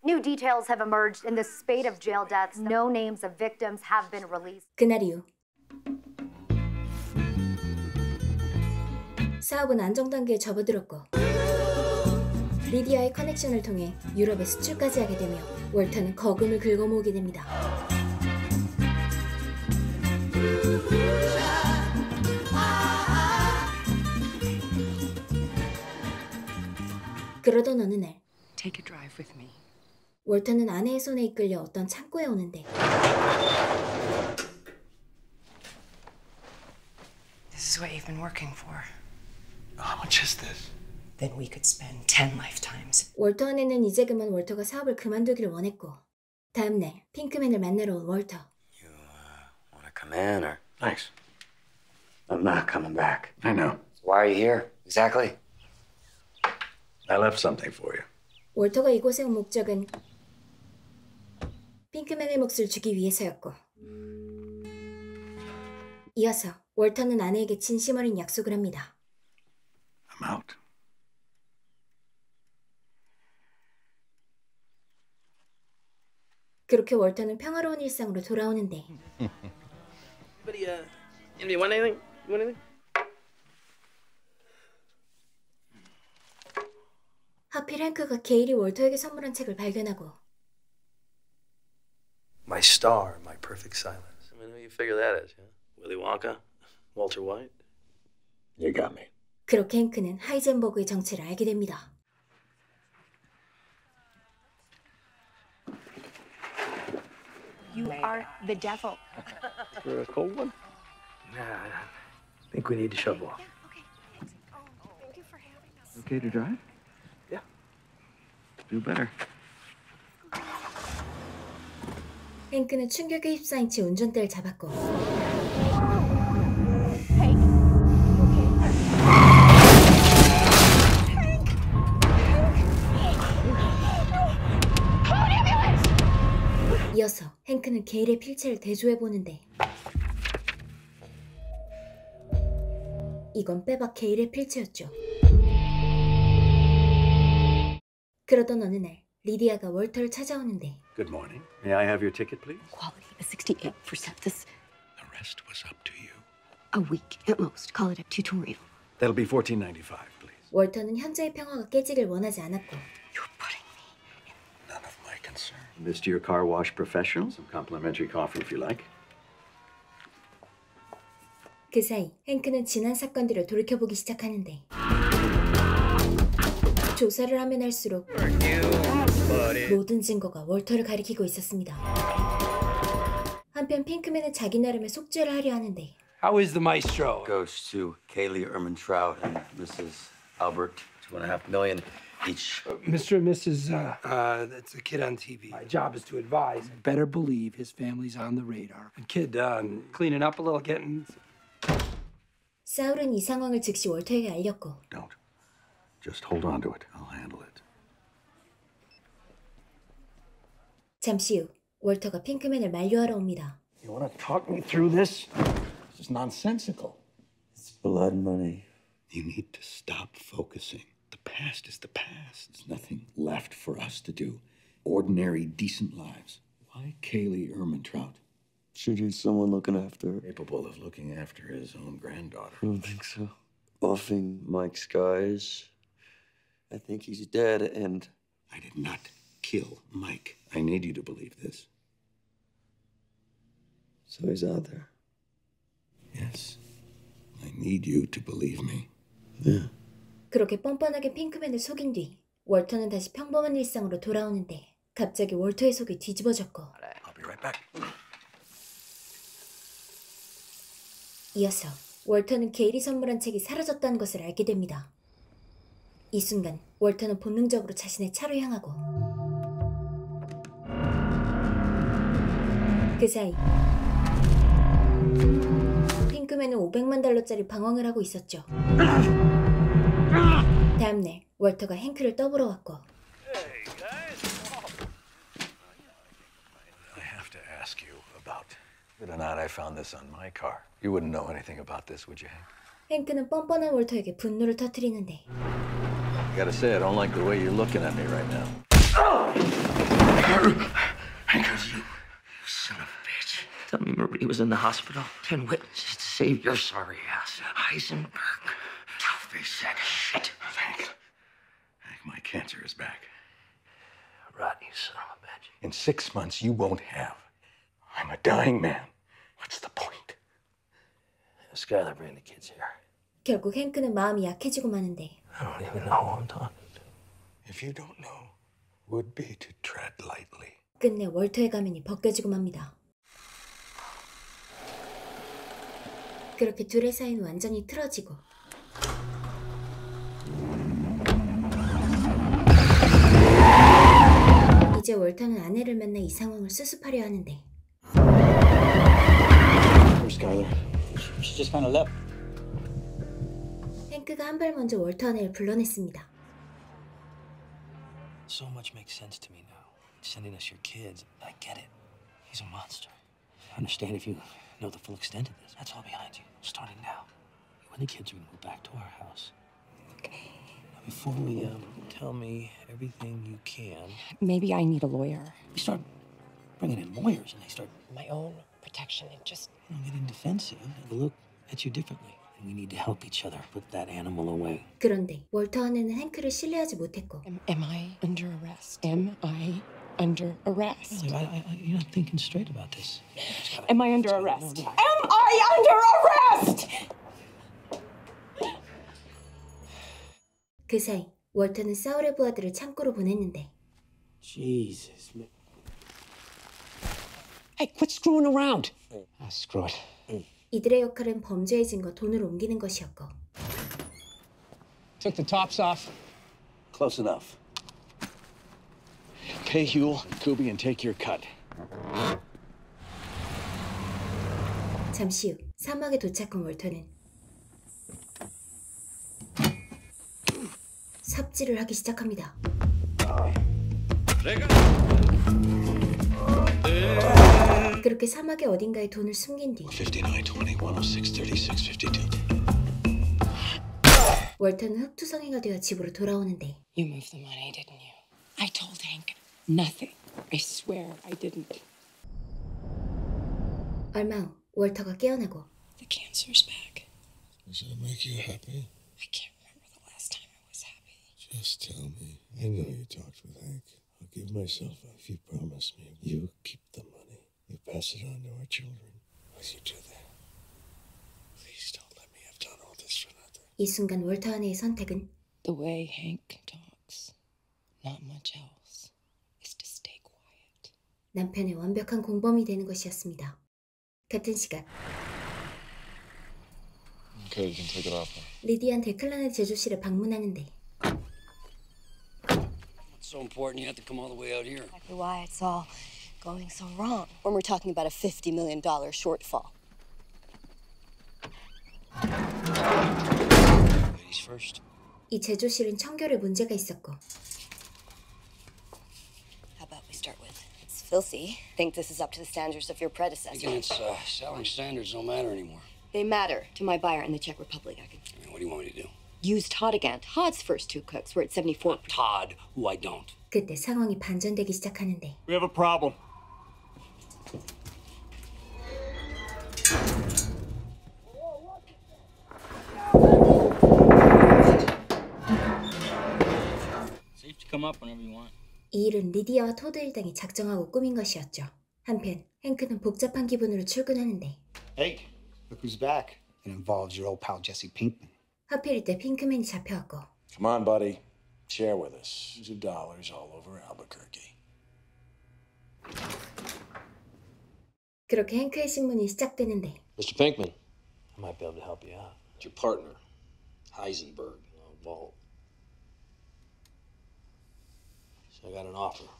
New details have emerged in the spate of jail deaths. No names of victims have been released. 그날 이후 사업은 안정 단계에 접어들었고 리디아의 커넥션을 통해 유럽에 수출까지 하게 되며 월터는 거금을 긁어모으게 됩니다. 그러던 어느 날 Take a drive with me. 월터는 아내의 손에 이끌려 어떤 창고에 오는데 This is what you've been working for. How much is this? Then we could spend 10 lifetimes. 월터 아내는 이제 그만 월터가 사업을 그만두기를 원했고 다음 날 핑크맨을 만나러 온 월터 You want to come in or? Thanks. I'm not coming back. I know. So why are you here? Exactly. I left something for you. 월터가 이곳에 온 목적은 핑크맨의 몫을 주기 위해서였고 이어서 월터는 아내에게 진심 어린 약속을 합니다. I'm out. 그렇게 월터는 평화로운 일상으로 돌아오는데 Anybody want anything? You want anything? 하필 헨크가 게일이 월터에게 선물한 책을 발견하고 My star, my perfect silence. I mean, who you figure that is, huh? Willy Wonka? Walter White? You got me. 그렇게 헨크는 하이젠버그의 정체를 알게 됩니다. You are the devil. You're a cold one? Nah, I think we need to shove off. Yeah, okay. Oh, thank you for having us. Okay to drive? Do better. 헨크는 충격에 휩싸인 채 운전대를 잡았고 이어서 헨크는 게일의 필체를 대조해 보는데 이건 빼박 게일의 필체였죠. 그러던 어느 날 리디아가 월터를 찾아오는데. Good morning. May I have your ticket, please? Quality is 68%. This. The rest was up to you. A week at most. Call it a tutorial. That'll be $14.95, please. 월터는 현재의 평화가 깨지길 원하지 않았고. None of my concern. Missed your car wash professional? Some complimentary coffee if you like. 그 사이 헨크는 지난 사건들을 돌이켜보기 시작하는데 조사를 하면 할수록 모든 증거가 월터를 가리키고 있었습니다. 한편 핑크맨은 자기 나름의 속죄를 하려 하는데 How is the maestro? Goes to Kaylee Ehrmantraut and Mrs. Albert. $2.5 million each. Mr. and Mrs. That's a kid on TV. My job is to advise. Better believe his family's on the radar. And kid cleaning up a little, getting... 사울은 이 상황을 즉시 월터에게 알렸고 Don't. Just hold on to it. I'll handle it. 잠시 후 월터가 핑크맨을 만류하러 옵니다. You want to talk me through this? This is nonsensical. It's blood money. You need to stop focusing. The past is the past. There's nothing left for us to do. Ordinary, decent lives. Why Kaylee Ehrmantraut? Sure, there's someone looking after her. Capable of looking after his own granddaughter. I don't think so. Offing Mike Skies. I think he's dead and... I did not kill Mike. I need you to believe this. So he's out there? Yes. I need you to believe me. Yeah. 그렇게 뻔뻔하게 핑크맨을 속인 뒤 월터는 다시 평범한 일상으로 돌아오는데 갑자기 월터의 속이 뒤집어졌고 I'll be right back. 이어서 월터는 게일이 선물한 책이 사라졌다는 것을 알게 됩니다. 이 순간 월터는 본능적으로 자신의 차로 향하고 그 사이 핑크맨은 $5,000,000짜리 방황을 하고 있었죠. 다음날 월터가 헨크를 떠보러 왔고 Whether or not I found this on my car. You wouldn't know anything about this, would you, Hank? 헨크는 뻔뻔한 월터에게 분노를 터뜨리는데. Gotta say, I don't like the way you're looking at me right now. Hank, you son of a bitch. Tell me Marie was in the hospital. 10 witnesses to save your sorry ass. Heisenberg. Two-faced sack of shit. Hank, my cancer is back. Rodney, son of a bitch. In 6 months, you won't have. I'm a dying man. What's the point? Skylar bring the kids here. 결국 헨크는 마음이 약해지고 마는데. I don't even know what I'm talking to. If you don't know, would be to tread lightly. 끝내 월터의 가면이 벗겨지고 맙니다. 그렇게 둘의 사이는 완전히 틀어지고. 이제 월터는 아내를 만나 이 상황을 수습하려 하는데. She just kind of left. 헨크가 한 발 먼저 월터 아내를 불러냈습니다. So much makes sense to me now. Sending us your kids, I get it. He's a monster. I understand if you know the full extent of this. That's all behind you. Starting now, when the kids are gonna go back to our house. Okay. Before we tell me everything you can. Maybe I need a lawyer. You start bringing in lawyers, and they start my own. Protection and just... I'm getting defensive. They'll look at you differently. And we need to help each other put that animal away. 그런데 월터 아내는 헨크를 신뢰하지 못했고 Am I under arrest? Am I under arrest? Really, you're not thinking straight about this. Am I under arrest? Am I under arrest? 그 사이 월터는 사울의 부하들을 창고로 보냈는데 Jesus, man. Hey, quit screwing around. Ah, screw it. 이들의 역할은 범죄의 증거 돈을 옮기는 것이었고. Took the tops off. Close enough. Pay Huel, Kubi, and take your cut. 잠시 후 사막에 도착한 월터는 삽질을 하기 시작합니다. 그렇게 사막의 어딘가에 돈을 숨긴 뒤 월터는 흑투성이가 되어 집으로 돌아오는데 You moved the money, didn't you? I told Hank nothing. I swear I didn't. 얼마 후 월터가 깨어나고 The cancer's back. Does that make you happy? I can't remember the last time I Just tell me. I know you talked with Hank. I'll give myself up if you promise me you keep the money. You pass it on to our children. As you do that, please don't let me have done all this for nothing. 이 순간 월터 안의 선택은? The way Hank talks, not much else, is to stay quiet. 남편의 완벽한 공범이 되는 것이었습니다. 같은 시각. Okay, you can take it off. 리디안 데클란의 제조실에 방문하는데. It's so important you have to come all the way out here. Exactly why it's all going so wrong. When we're talking about a $50 million shortfall. Ladies first. 이 제조실은 청결에 문제가 있었고. How about we start with it's filthy. Think this is up to the standards of your predecessor. Again, it's selling standards don't matter anymore. They matter to my buyer in the Czech Republic. I mean, what do you want me to do? Use Todd again. Todd's first two cooks were at 74. Todd, who I don't. 그때 상황이 반전되기 시작하는데. We have a problem. Safe to come up whenever you want. 이 일은 리디아와 토드 일당이 작정하고 꾸민 것이었죠. 한편 헨크는 복잡한 기분으로 출근하는데. Hey. Look who's back. It involves your old pal Jesse Pinkman. 하필 때 핑크맨이 잡혀왔고. Come on, buddy. Share with us. There's dollars all over Albuquerque. 그렇게 헨크의 신문이 시작되는데. Mr. Pinkman, I might be able to help you out. It's your partner, Heisenberg, Walt. So I got an offer. A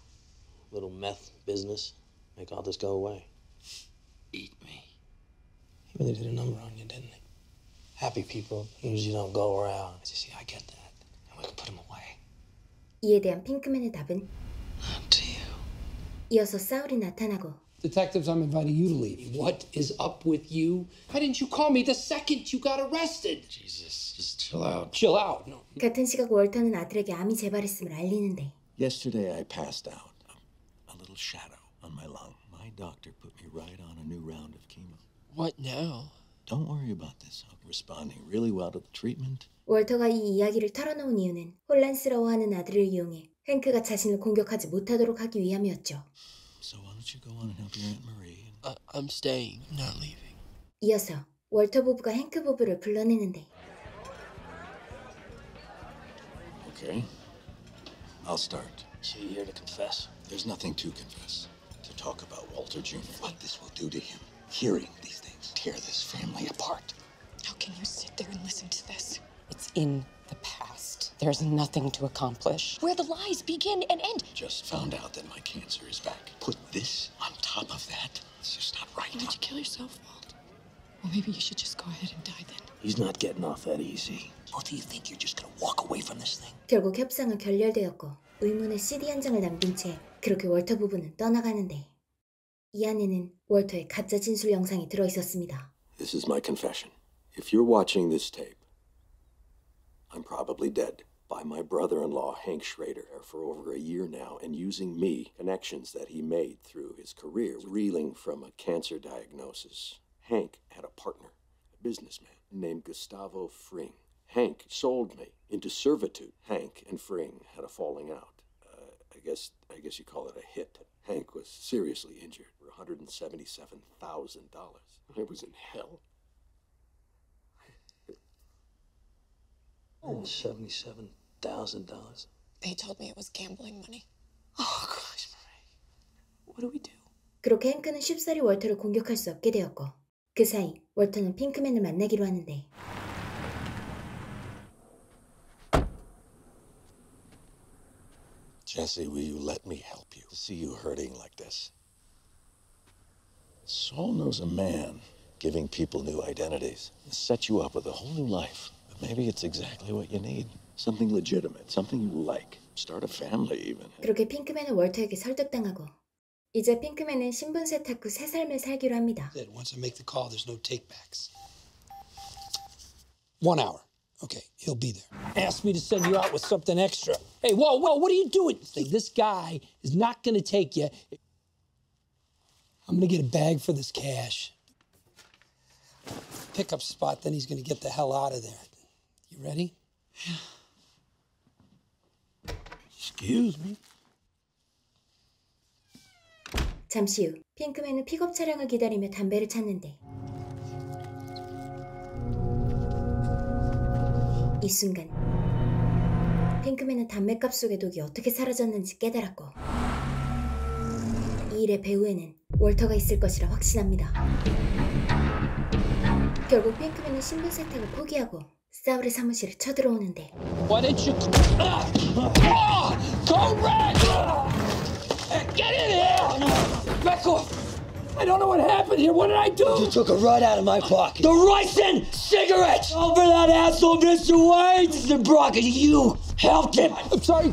little meth business. Make all this go away. Eat me. He really did a number on you, didn't he? Happy people usually don't go around. You see, I get that. And we can put him away. 이에 대한 핑크맨의 답은? Not to you. 이어서 사울이 나타나고. Detectives, I'm inviting you to leave. What is up with you? Why didn't you call me the second you got arrested? Jesus, just chill out. Chill out. No. 같은 시각 월터는 아들에게 암이 재발했음을 알리는데. Yesterday I passed out. A little shadow on my lung. My doctor put me right on a new round of chemo. What now? Don't worry about this. I'm responding really well to the treatment. 월터가 이 이야기를 털어놓은 이유는 혼란스러워하는 아들을 이용해 헨크가 자신을 공격하지 못하도록 하기 위함이었죠. So why don't you go on and help your Aunt Marie? I'm staying, not leaving. 이어서 월터 부부가 헨크 부부를 불러내는데. Okay, I'll start. So you're here to confess? There's nothing to confess. To talk about Walter Jr. What this will do to him. Hearing these things tear this family apart. How can you sit there and listen to this? It's in the past. There's nothing to accomplish. Where the lies begin and end. Just found out that my cancer is back. Put this on top of that. It's just not right. Why did you kill yourself, Walt? Well, maybe you should just go ahead and die then. He's not getting off that easy. Or do you think you're just gonna walk away from this thing? 결국 협상은 결렬되었고 의문의 CD 한 장을 남긴 채 그렇게 월터 부부는 떠나가는데. 이 안에는 월터의 가짜 진술 영상이 들어 있었습니다. This is my confession. If you're watching this tape, I'm probably dead by my brother-in-law Hank Schrader for over a year now, and using me, connections that he made through his career, reeling from a cancer diagnosis. Hank had a partner, a businessman named Gustavo Fring. Hank sold me into servitude. Hank and Fring had a falling out. I guess you call it a hit. Hank was seriously injured for $177,000. I was in hell. $177,000. They told me it was gambling money. Oh gosh, Marie. What do we do? 그렇게 헨크는 쉽사리 월터를 공격할 수 없게 되었고, 그 사이 월터는 핑크맨을 만나기로 하는데. Jesse, will you let me help you? To see you hurting like this. Saul knows a man giving people new identities. It'll set you up with a whole new life. But maybe it's exactly what you need. Something legitimate, something you like. Start a family even. 그렇게 핑크맨은 월터에게 설득당하고 이제 핑크맨은 신분 세탁 후 새 삶을 살기로 합니다. Once I make the call, there's no takebacks. 1 hour. Okay, he'll be there. Ask me to send you out with something extra. Hey, whoa, whoa, what are you doing? This guy is not going to take you. I'm going to get a bag for this cash. Pickup spot, then he's going to get the hell out of there. You ready? Yeah. Excuse me. 잠시 후 핑크맨은 픽업 차량을 기다리며 담배를 찾는데 이 순간 핑크맨은 담뱃갑 속의 독이 어떻게 사라졌는지 깨달았고 이 일의 배후에는 월터가 있을 것이라 확신합니다. 결국 핑크맨은 신분 세탁을 포기하고 사울의 사무실을 쳐들어오는데 Why didn't you... Go red! Get in here! Back off! I don't know what happened here. What did I do? You took a run out of my pocket. The Royson cigarettes! Over that asshole, Mr. Wade! Mr. Brock, you helped him! I'm sorry.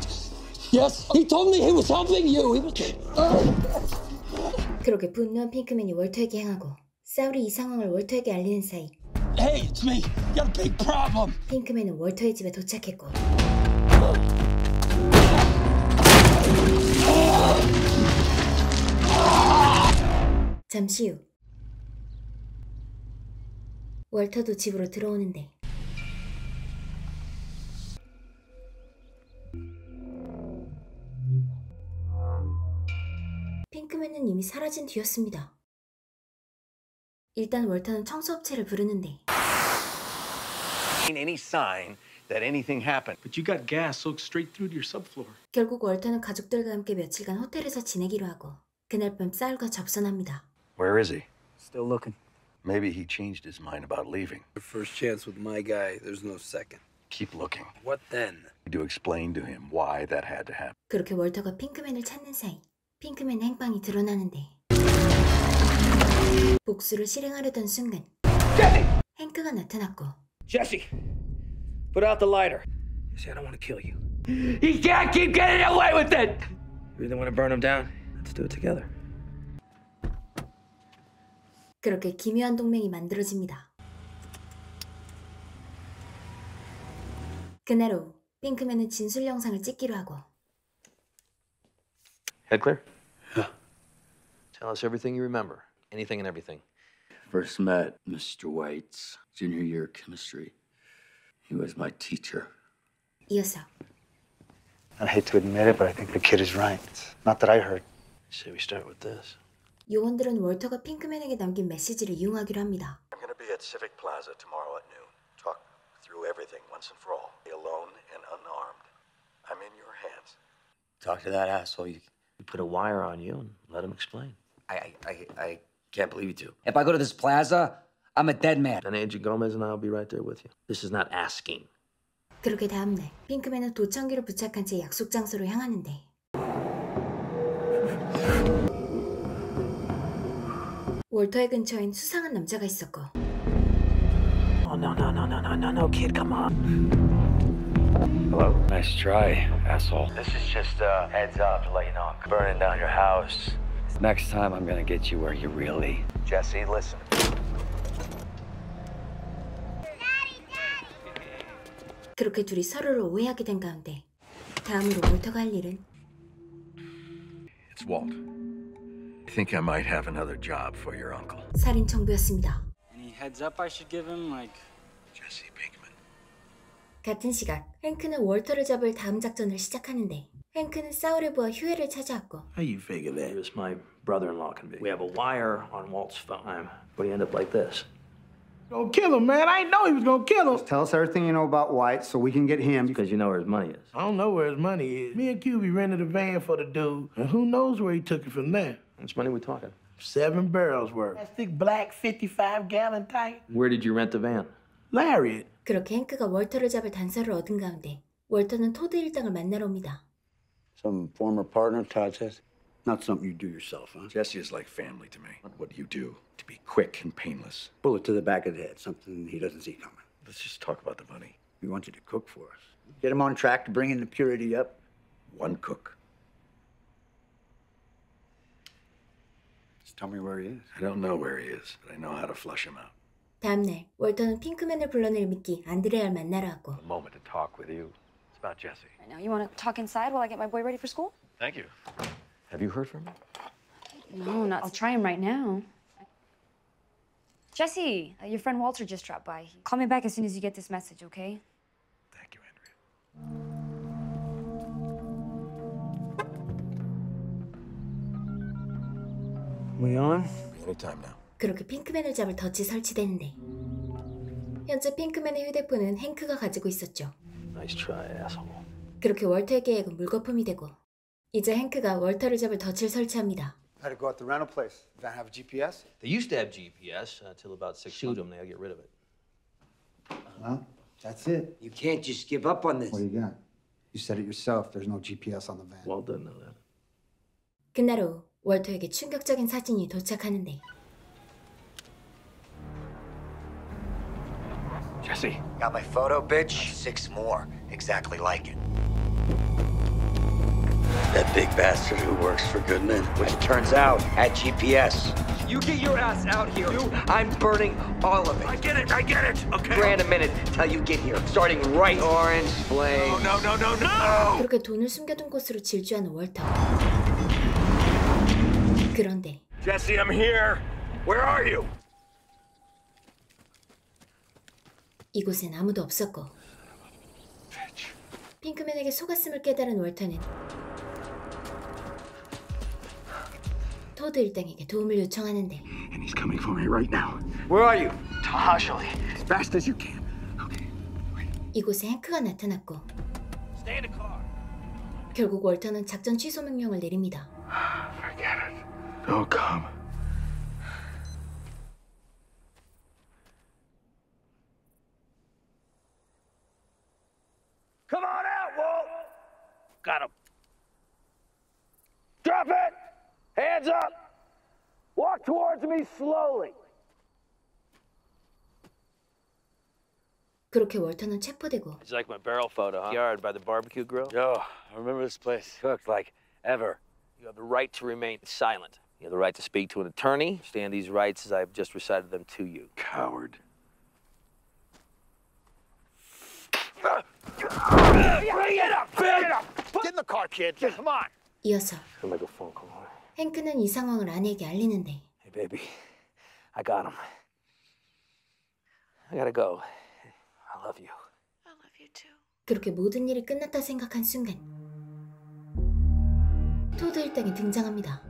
Yes? He told me he was helping you. He was... 그렇게 분노한 핑크맨이 월터에게 향하고 사울이 이 상황을 월터에게 알리는 사이 Hey, it's me. You got a big problem. 핑크맨은 월터의 집에 도착했고 잠시 후 월터도 집으로 들어오는데 핑크맨은 이미 사라진 뒤였습니다. 일단 월터는 청소업체를 부르는데 결국 월터는 가족들과 함께 며칠간 호텔에서 지내기로 하고 그날 밤 사울과 접선합니다. Where is he? Still looking. Maybe he changed his mind about leaving. The first chance with my guy, there's no second. Keep looking. What then? You do explain to him why that had to happen. 그렇게 월터가 핑크맨을 찾는 사이 핑크맨의 행방이 드러나는데 복수를 실행하려던 순간 Jesse! 행크가 나타났고 Jesse! Put out the lighter. Jesse, I don't want to kill you. He can't keep getting away with it! You really want to burn him down? Let's do it together. 그렇게 기묘한 동맹이 만들어집니다. 그날 오후 핑크맨은 진술 영상을 찍기로 하고 Head clear? Yeah. Tell us everything you remember. Anything and everything. First met Mr. White's junior year chemistry. He was my teacher. 이어서 I hate to admit it, but I think the kid is right. Not that I heard. Say we start with this. 요원들은 월터가 핑크맨에게 남긴 메시지를 이용하기로 합니다. I'm going to be at Civic Plaza tomorrow at noon. Talk through everything once and for all. Be alone and unarmed. I'm in your hands. Talk to that asshole. You put a wire on you and let him explain. I can't believe you two. If I go to this plaza, I'm a dead man. And Andrea Gomez and I'll be right there with you. This is not asking. 그렇게 다음 날 핑크맨은 도청기를 부착한 채 약속 장소로 향하는데 월터의 근처엔 수상한 남자가 있었고. Oh no no no no no no no kid, come on. Hello, nice try, asshole. This is just a heads up to let you know I'm burning down your house. Next time I'm gonna get you where you really. Jesse, listen. Daddy, daddy. 그렇게 둘이 서로를 오해하게 된 가운데 다음으로 월터가 할 일은. It's Walt. I think I might have another job for your uncle. 살인 청부였습니다. Any heads up I should give him, like Jesse Pinkman. 같은 시각, 헨크는 월터를 잡을 다음 작전을 시작하는데, 헨크는 사울을 보아 휴에를 찾아왔고. How you figure that? It was my brother-in-law convict. We have a wire on Walt's phone. But he end up like this. Gonna kill him, man. I know he was gonna kill him. Just tell us everything you know about White, so we can get him. Because you know where his money is. I don't know where his money is. Me and QB rented a van for the dude, and who knows where he took it from there. How much money we talking? 7 barrels worth. Plastic black 55-gallon tank. Where did you rent the van? Lariat. 그렇게 헨크가 월터를 잡을 단서를 얻은 가운데 월터는 토드 일당을 만나러 옵니다. Some former partner, Todd says. Not something you do yourself, huh? Jesse is like family to me. What you do to be quick and painless. Bullet to the back of the head, something he doesn't see coming. Let's just talk about the money. We want you to cook for us. Get him on track to bringing the purity up. One cook. Tell me where he is. I don't know where he is, but I know how to flush him out. 다음 날 월터는 핑크맨을 불러낼 미끼 안드레아를 만나러 왔고. A moment to talk with you. It's about Jesse. I know. You want to talk inside while I get my boy ready for school? Thank you. Have you heard from him? No, not. I'll try him right now. Jesse, your friend Walter just dropped by. Call me back as soon as you get this message, okay? Thank you, Andrea. We on? Anytime now. 그렇게 핑크맨을 잡을 덫이 설치됐네. 현재 핑크맨의 휴대폰은 행크가 가지고 있었죠. Nice try, asshole. 그렇게 월터의 계획은 물거품이 되고 이제 행크가 월터를 잡을 덫을 설치합니다. I had to go out the rental place. Did I have a GPS? They used to have GPS until about 6. Shoot them. They'll get rid of it. Well, that's it. You can't just give up on this. What do you got? You said it yourself. There's no GPS on the van. Walter know that. 그날 오후 월터에게 충격적인 사진이 도착하는데. Jesse, got my photo, bitch. 6 more, exactly like it. That big bastard who works for Goodman, which it turns out had GPS. You get your ass out here. I'm burning all of it. I get it. Okay. Grand a minute till you get here. Starting right orange flame. No. 그렇게 돈을 숨겨둔 곳으로 질주하는 월터. 그런데. Jesse, I'm here. Where are you? 이곳엔 아무도 없었고. 핑크맨에게 속았음을 깨달은 월터는. 토드 일당에게 도움을 요청하는데. And he's coming for me right now. Where are you? Toshally. As fast as you can. Okay. 이곳에 행크가 나타났고. Stay in the car. 결국 월터는 작전 취소 명령을 내립니다. Forget it. Don't come. Come on out, Walt. Got him. Drop it. Hands up! Walk towards me slowly. 그렇게 월터는 체포되고. It's like my barrel photo, huh? Yard by the barbecue grill. Oh, I remember this place. Cooked like ever. You have the right to remain silent. You have the right to speak to an attorney. Understand these rights as I've just recited them to you. Coward. Bring it up! Bring it up! Get in the car, kid. Come on. 이어서. I'm like a phone call. 행크는 이 상황을 아내에게 알리는데. Hey baby, I got him. I gotta go. I love you. I love you too. 그렇게 모든 일이 끝났다 생각한 순간, 토드 일당이 등장합니다.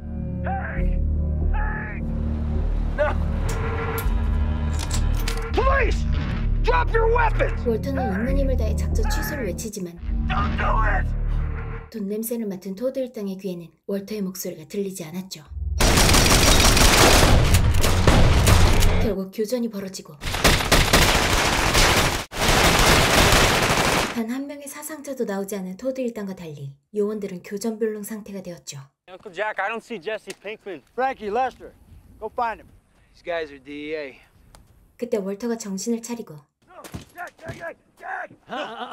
Hey! No! Police! Drop your weapons! 월터는 있는 힘을 다해 작전 취소를 외치지만. Don't do it! 돈 냄새를 맡은 토드 일당의 귀에는 월터의 목소리가 들리지 않았죠. 결국 교전이 벌어지고 단 한 명의 사상자도 나오지 않은 토드 일당과 달리 요원들은 교전불능 상태가 되었죠. Uncle Jack, I don't see Jesse Pinkman. Frankie, Lester, go find him. These guys are DEA. 그때 월터가 정신을 차리고.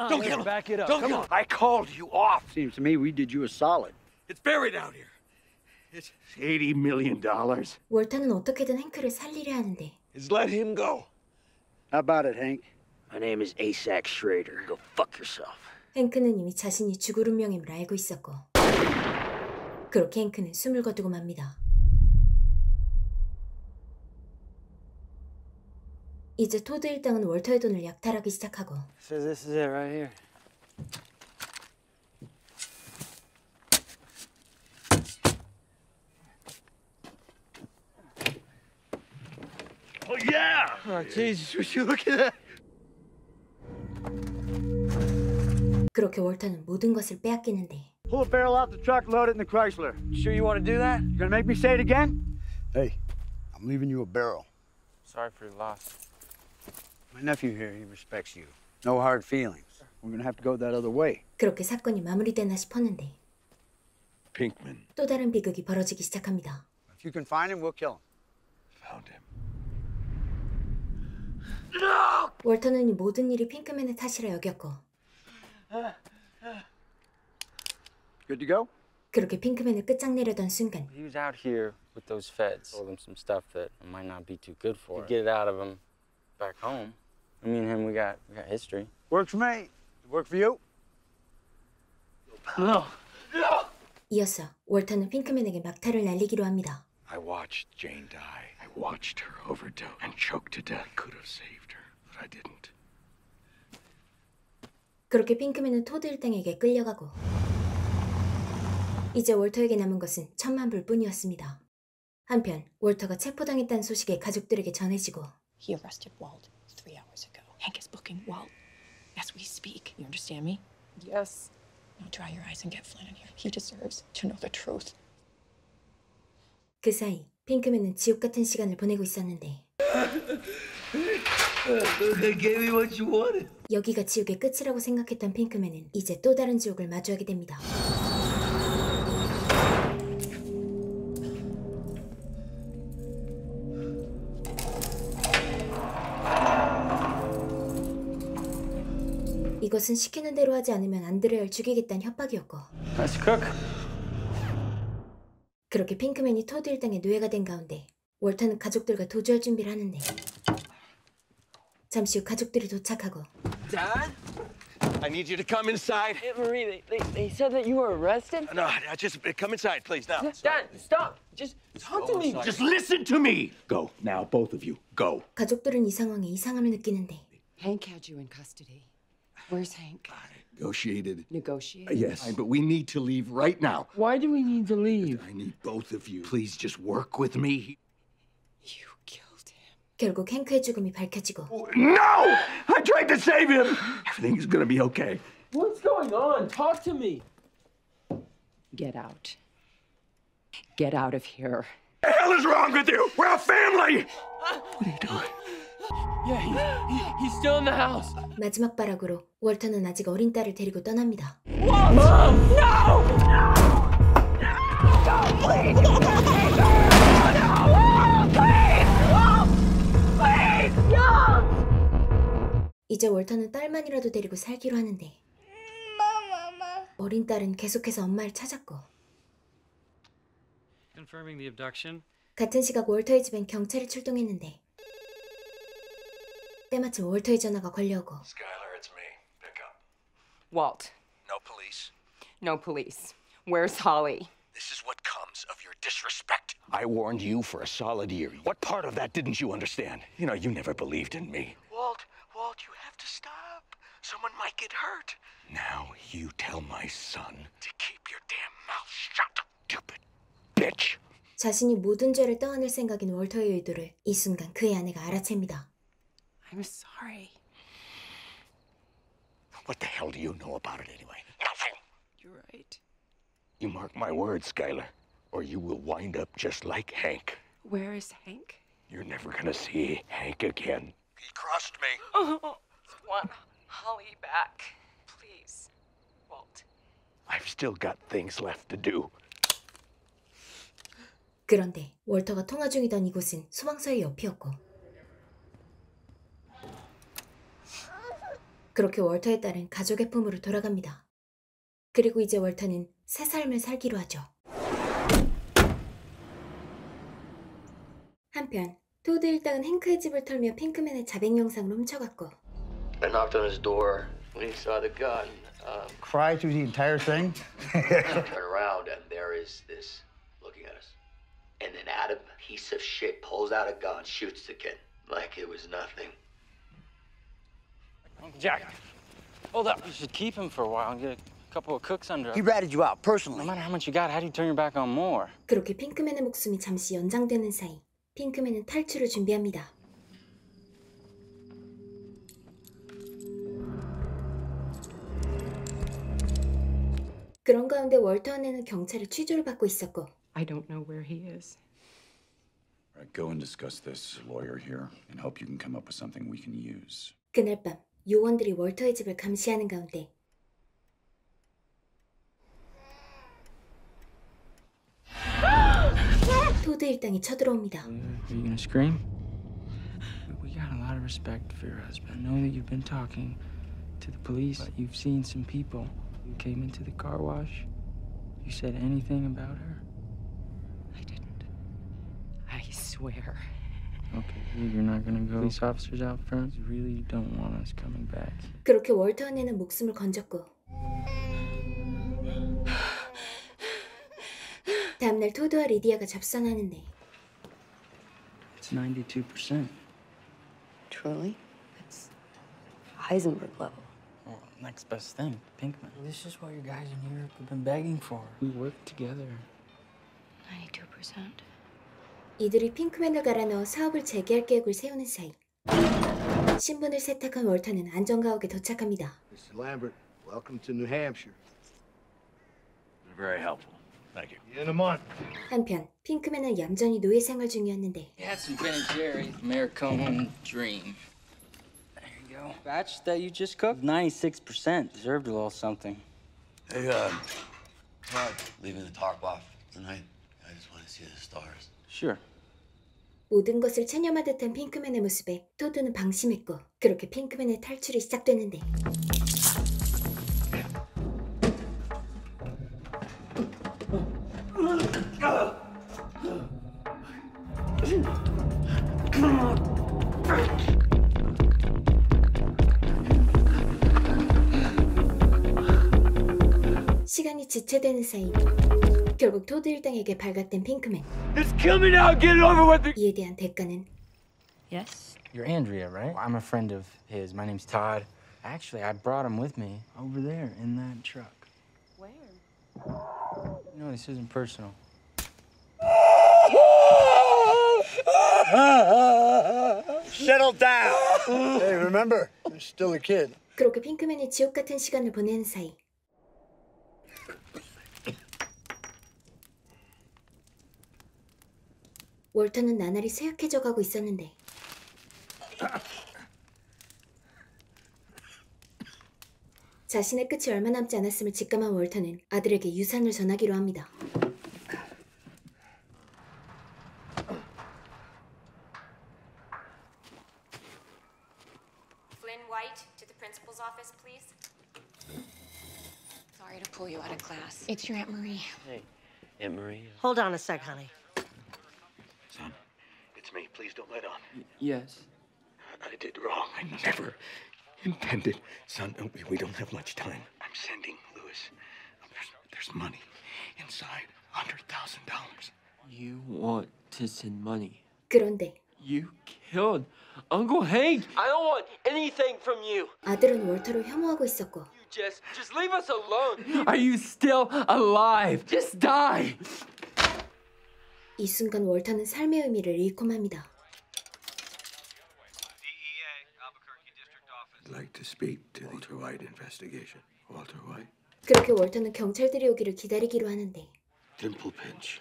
Don't get him. Back it up. Don't come on. I called you off. Seems to me we did you a solid. It's buried out here. It's $80 million. 월터는 어떻게든 행크를 살리려 하는데. Just let him go. How about it, Hank? My name is ASAC Schrader. Go fuck yourself. 행크는 이미 자신이 죽을 운명임을 알고 있었고. 그렇게 행크는 숨을 거두고 맙니다. 이제 토드 일당은 월터의 돈을 약탈하기 시작하고. So this is it right here. Oh yeah! Oh Jesus, what you looking at? 그렇게 월터는 모든 것을 빼앗기는데. Pull a barrel out the truck, load it in the Chrysler. Sure you want to do that? You gonna make me say it again? Hey, I'm leaving you a barrel. Sorry for your loss. My nephew here, he respects you. No hard feelings. We're gonna have to go that other way. 그렇게 사건이 마무리되나 싶었는데. Pinkman. 또 다른 비극이 벌어지기 시작합니다. If you can find him, we'll kill him. Found him. No! 월터는 이 모든 일이 핑크맨의 탓이라 여겼고. Good to go? 그렇게 핑크맨을 끝장내려던 순간. He was out here with those feds. Told him some stuff that might not be too good for him. Get it out of him. Back home. I mean, him, we got history. Worked for me. Worked for you. No. 이어서 월터는 핑크맨에게 막타를 날리기로 합니다. I watched Jane die. I watched her overdose and choked to death. I could have saved her, but I didn't. 그렇게 핑크맨은 토드 일당에게 끌려가고 이제 월터에게 남은 것은 10,000,000불뿐이었습니다. 한편 월터가 체포당했다는 소식이 가족들에게 전해지고 He arrested Walt 3 hours ago. Hank is booking Walt as we speak. You understand me? Yes. Now dry your eyes and get Flynn in here. He deserves to know the truth. 그 사이 핑크맨은 지옥 같은 시간을 보내고 있었는데 They gave me what you wanted. 여기가 지옥의 끝이라고 생각했던 핑크맨은 이제 또 다른 지옥을 마주하게 됩니다. 이것은 시키는 대로 하지 않으면 안드레아를 죽이겠다는 협박이었고 nice cook. 그렇게 핑크맨이 토드 일당의 노예가 된 가운데 월터는 가족들과 도주할 준비를 하는데 잠시 후 가족들이 도착하고 Dad? I need you to come inside. Aunt Marie, they said that you were arrested? No, just come inside, please, now. Dad, stop. Just talk to me. Just listen to me. Go, now, both of you. Go. 가족들은 이 상황에 이상함을 느끼는데 Hank had you in custody. Where's Hank? Negotiated. Negotiated? Yes. Fine, but we need to leave right now. Why do we need to leave? I need both of you. Please just work with me. You killed him. 결국 헨크의 죽음이 밝혀지고. No! I tried to save him! Everything's gonna be okay. What's going on? Talk to me. Get out. Get out of here. What the hell is wrong with you? We're a family! What are you doing? Yeah, he's still in the house. 마지막 발악으로 월터는 아직 어린 딸을 데리고 떠납니다. Mom! No! No! Please! No! Please! Please! No! 이제 월터는 딸만이라도 데리고 살기로 하는데 어린 딸은 계속해서 엄마를 찾았고 Confirming the abduction. 같은 시각 월터의 집엔 경찰이 출동했는데 때마침 월터의 전화가 걸려오고. Skylar, it's me. Pick up. Walt. No police. No police. Where's Holly? This is what comes of your disrespect. I warned you for a solid year. What part of that didn't you understand? You know, you never believed in me. Walt, you have to stop. Someone might get hurt. Now you tell my son to keep your damn mouth shut, stupid bitch. 자신이 모든 죄를 떠안을 생각인 월터의 의도를 이 순간 그의 아내가 알아챕니다. I'm sorry. What the hell do you know about it anyway? Nothing. You're right. You mark my words, Skylar, or you will wind up just like Hank. Where is Hank? You're never gonna see Hank again. He crossed me. Oh, I want Holly back. Please, Walt. I've still got things left to do. 그런데 월터가 통화 중이던 이곳은 소방서의 옆이었고. 그렇게 월터의 딸은 가족의 품으로 돌아갑니다. 그리고 이제 월터는 새 삶을 살기로 하죠. 한편 토드 일당은 헨크의 집을 털며 핑크맨의 자백 영상을 훔쳐갔고 I knocked on his door. When he saw the gun, cry through the entire thing. Turn around and there is this looking at us. And then Adam, piece of shit, pulls out a gun, shoots the kid like it was nothing. Jack, hold up. You should keep him for a while and get a couple of cooks under him. He ratted you out personally. No matter how much you got, how do you turn your back on more? 그렇게 핑크맨의 목숨이 잠시 연장되는 사이, 핑크맨은 탈출을 준비합니다. 그런 가운데 월터 아내는 경찰의 취조를 받고 있었고. I don't know where he is. All right, go and discuss this lawyer here and hope you can come up with something we can use. 그날 밤. 요원들이 월터의 집을 감시하는 가운데 토드 일당이 쳐들어옵니다. Are you gonna scream? We got a lot of respect for your husband. I know that you've been talking to the police. You've seen some people who came into the car wash. You said anything about her? I didn't. I swear. Okay, you're not gonna go. Police officers out front really don't want us coming back. 그렇게 월터 언니는 목숨을 건졌고 다음 날 토드와 리디아가 접선하는데 It's 92%. Truly? That's Heisenberg level. Well, next best thing, Pinkman. This is what your guys in Europe have been begging for. We work together. 92%. 이들이 핑크맨을 갈아 넣어 사업을 재개할 계획을 세우는 사이 신분을 세탁한 월터는 안전가옥에 도착합니다. Mr. Lambert, welcome to New Hampshire. Very helpful. Thank you. In a month. 한편 핑크맨은 얌전히 노예 생활 중이었는데. Had some Ben & Jerry's Americone Dream. There you go. Batch that you just cooked. 96% deserved a little something. Hey, Todd, leaving the talk off tonight. I just want to see the stars. Sure. 모든 것을 체념한 듯한 핑크맨의 모습에 토드는 방심했고 그렇게 핑크맨의 탈출이 시작되는데. 시간이 지체되는 사이 결국 토드 일당에게 발각된 핑크맨. 이에 대한 대가는 Yes? You're Andrea, right? Well, I'm a friend of his. My name's Todd. Actually, I brought him with me over there in that truck. Where? No, this isn't personal. Settle down. Hey, remember, you're still a kid. 그렇게 핑크맨이 지옥 같은 시간을 보내는 사이. 월터는 나날이 쇠약해져 가고 있었는데. 자신의 끝이 얼마 남지 않았음을 직감한 월터는 아들에게 유산을 전하기로 합니다. Flynn White to the principal's office, please. Sorry to pull you out of class. It's your Aunt Marie. Hey, Aunt Marie. Hold on a sec, honey. Son, it's me. Please don't let on. Yes. I did wrong. I never intended. Son, we don't have much time. I'm sending Lewis. There's money inside. $100,000. You want to send money? 그런데. You killed Uncle Hank. I don't want anything from you. 아들은 월터를 혐오하고 있었고. You just leave us alone. Are you still alive? Just die. 이 순간 월터는 삶의 의미를 잃고 맙니다. DEA, Albuquerque District Office. I'd like to speak to the White investigation. Walter White. 그렇게 월터는 경찰들이 오기를 기다리기로 하는데. Dimple pinch.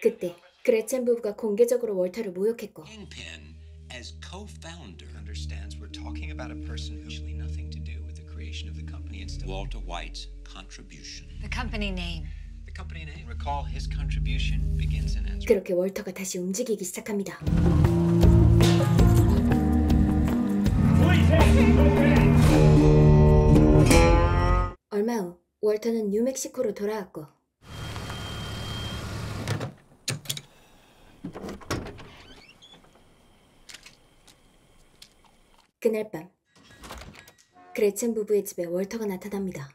그때 그레첸 부부가 공개적으로 월터를 모욕했고. Kingpin as co-founder understands we're talking about a person who actually nothing to do with the creation of the company. It's Walter White's contribution. The company name. Company name. Recall his contribution begins and ends. 그렇게 월터가 다시 움직이기 시작합니다. 얼마 후 월터는 뉴멕시코로 돌아왔고 그날 밤 그레첸 부부의 집에 월터가 나타납니다.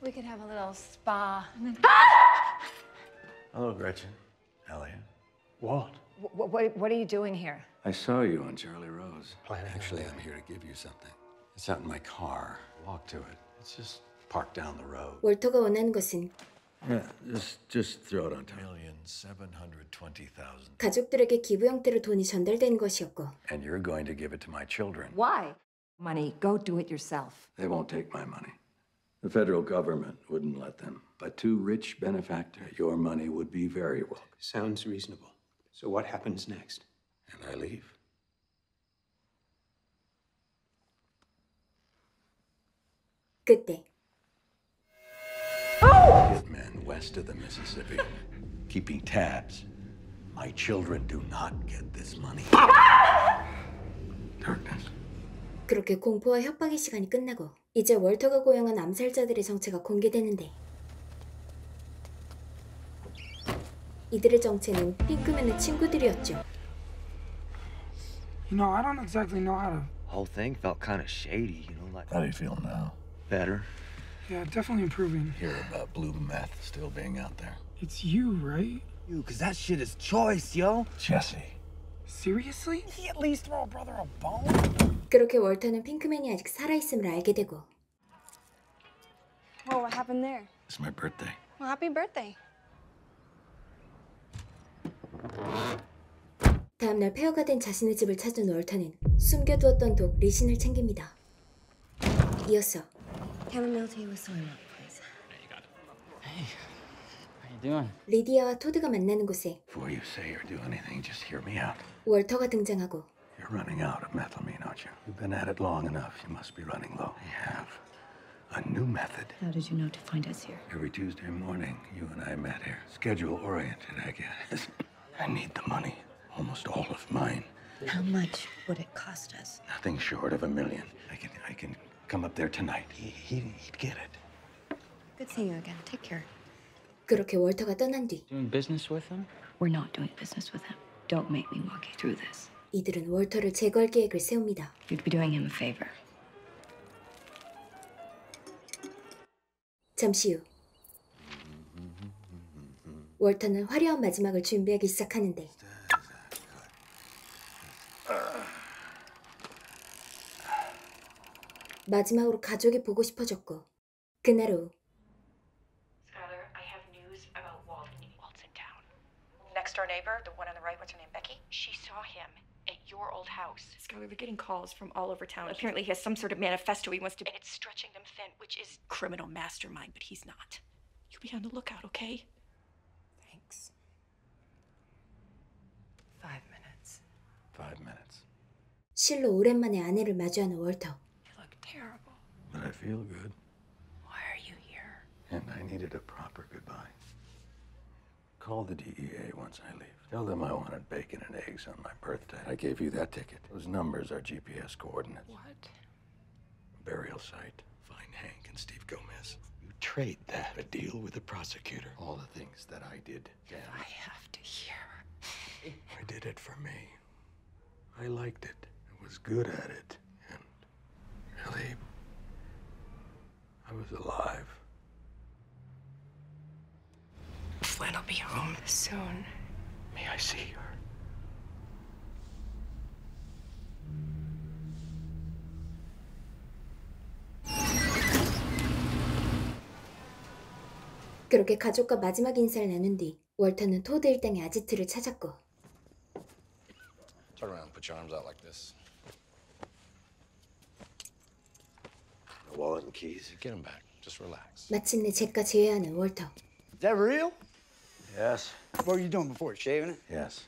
We could have a little spa. And then... ah! Hello, Gretchen. How are you? Walt. What are you doing here? I saw you on Charlie Rose. Actually, I'm here to give you something. It's out in my car. Walk to it. It's just parked down the road. 월터가 원하는 것은 yeah, just throw it on top. $1,720,000. 가족들에게 기부 형태로 돈이 전달된 것이었고. And you're going to give it to my children. Why? Money. Go do it yourself. They won't take my money. The federal government wouldn't let them, but to rich benefactor, your money would be very welcome. Sounds reasonable. So what happens next? And I leave. Good day. Oh! Men west of the Mississippi, keeping tabs. My children do not get this money. Darkness. 그렇게 공포와 협박의 시간이 끝나고 이제 월터가 고용한 암살자들의 정체가 공개되는데 이들의 정체는 핑크맨의 친구들이었죠. You know, I don't exactly know how to. Whole thing felt kind of shady, you know, like. How do you feel now? Better. Yeah, definitely improving. Hear about blue meth still being out there. It's you, right? You, cause that shit is choice, yo. Jesse. Seriously? He at least throw a brother a bone. 그렇게 월터는 핑크맨이 아직 살아있음을 알게 되고 Well, what happened there? It's my birthday. Well, happy birthday. 다음 날 폐허가 된 자신의 집을 찾은 월터는 숨겨두었던 독 리신을 챙깁니다. 이어서 Chamomile tea with soy milk, please. Hey, how you doing? 리디아와 토드가 만나는 곳에 Before you say or do anything, just hear me out. 월터가 등장하고 You're running out of methylamine, aren't you? You've been at it long enough. You must be running low. I have a new method. How did you know to find us here? Every Tuesday morning, you and I met here. Schedule-oriented, I guess. I need the money. Almost all of mine. How much would it cost us? Nothing short of $1 million. I can come up there tonight. He'd get it. Good seeing you again. Take care. 그렇게 월터가 떠난 뒤. Doing business with him? We're not doing business with him. Don't make me walk you through this. 이들은 월터를 제거할 계획을 세웁니다. You'd be doing him a favor. 잠시 후. 월터는 화려한 마지막을 준비하기 시작하는데. 마지막으로 가족이 보고 싶어졌고 그날 오후 Skylar, I have news about Walt's in town. Next door neighbor, the one on the right, what's her name, Becky? She saw him at your old house. Skylar, we're getting calls from all over town. Apparently he has some sort of manifesto he wants to... And it's stretching them thin, which is criminal mastermind, but he's not. You be on the lookout, okay? Thanks. 5 minutes. 5 minutes. 실로 오랜만에 아내를 마주하는 월터. Terrible. But I feel good. Why are you here? And I needed a proper goodbye. Call the DEA once I leave. Tell them I wanted bacon and eggs on my birthday. I gave you that ticket. Those numbers are GPS coordinates. What? Burial site. Find Hank and Steve Gomez. You trade that. A deal with the prosecutor. All the things that I did. Yeah. I have to hear. I did it for me. I liked it. I was good at it. Really, I was alive. Flynn will be home soon. May I see her? 그렇게 가족과 마지막 인사를 나눈 뒤 월터는 토드 일당의 아지트를 찾았고. Turn around, put your arms out like this. Wallet and keys. Get them back. Just relax. 마침내 잭과 재회하는 월터. Is that real? Yes. What were you doing before? Shaving it? Yes.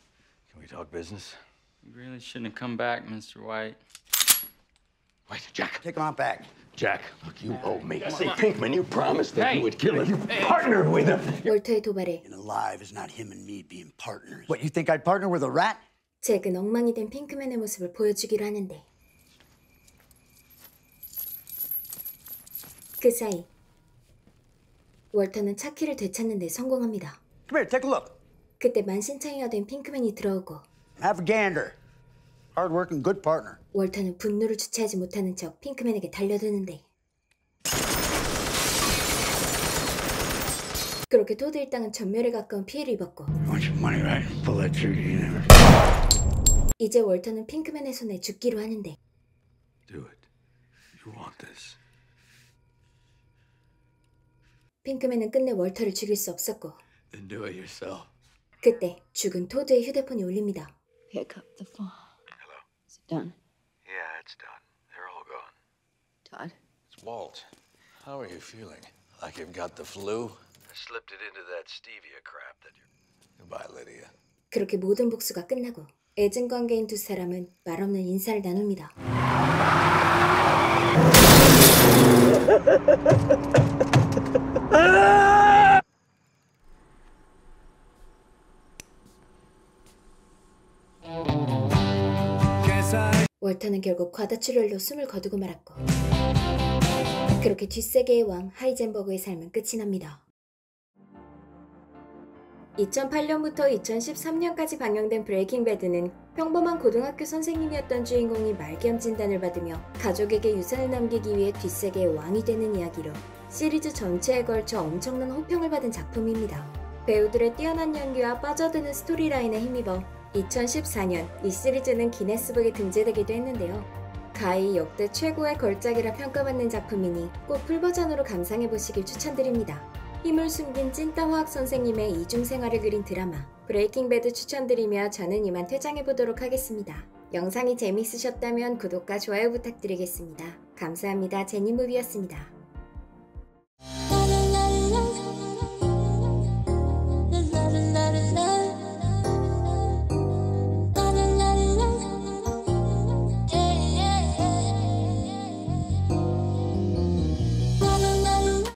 Can we talk business? You really shouldn't have come back, Mr. White. Wait, Jack. Take him out back. Jack, look, you owe me. Jesse Pinkman, you promised that you would kill him. You partnered with him. 월터의 도발에. And alive is not him and me being partners. What, you think I'd partner with a rat? 잭은 엉망이 된 핑크맨의 모습을 보여주기로 하는데. 그 사이 월터는 차키를 되찾는 데 성공합니다. Come here, take a look. 그때 만신창이가 된 핑크맨이 들어오고 Have a gander. Hard working, good partner. 월터는 분노를 주체하지 못하는 척 핑크맨에게 달려드는데 그렇게 토드 일당은 전멸에 가까운 피해를 입었고 이제 월터는 핑크맨의 손에 죽기로 하는데 Do it. You want this. 핑크맨은 끝내 월터를 죽일 수 없었고 그때 죽은 토드의 휴대폰이 울립니다. Pick up the phone. Hello. Is it done? Yeah, it's done. They're all gone. Todd. It's Walt. How are you feeling? Like you've got the flu? I slipped it into that stevia crap that you. Goodbye, Lydia. 그렇게 모든 복수가 끝나고 애증 관계인 두 사람은 말없는 인사를 나눕니다. 월터는 결국 과다출혈로 숨을 거두고 말았고 그렇게 뒷세계의 왕 하이젠버그의 삶은 끝이 납니다. 2008년부터 2013년까지 방영된 브레이킹 배드는 평범한 고등학교 선생님이었던 주인공이 말기암 진단을 받으며 가족에게 유산을 남기기 위해 뒷세계의 왕이 되는 이야기로 시리즈 전체에 걸쳐 엄청난 호평을 받은 작품입니다. 배우들의 뛰어난 연기와 빠져드는 스토리라인에 힘입어 2014년 이 시리즈는 기네스북에 등재되기도 했는데요. 가히 역대 최고의 걸작이라 평가받는 작품이니 꼭 풀버전으로 감상해보시길 추천드립니다. 힘을 숨긴 찐따 화학 선생님의 이중생활을 그린 드라마 브레이킹 배드 추천드리며 저는 이만 퇴장해보도록 하겠습니다. 영상이 재밌으셨다면 구독과 좋아요 부탁드리겠습니다. 감사합니다. 제니무비였습니다.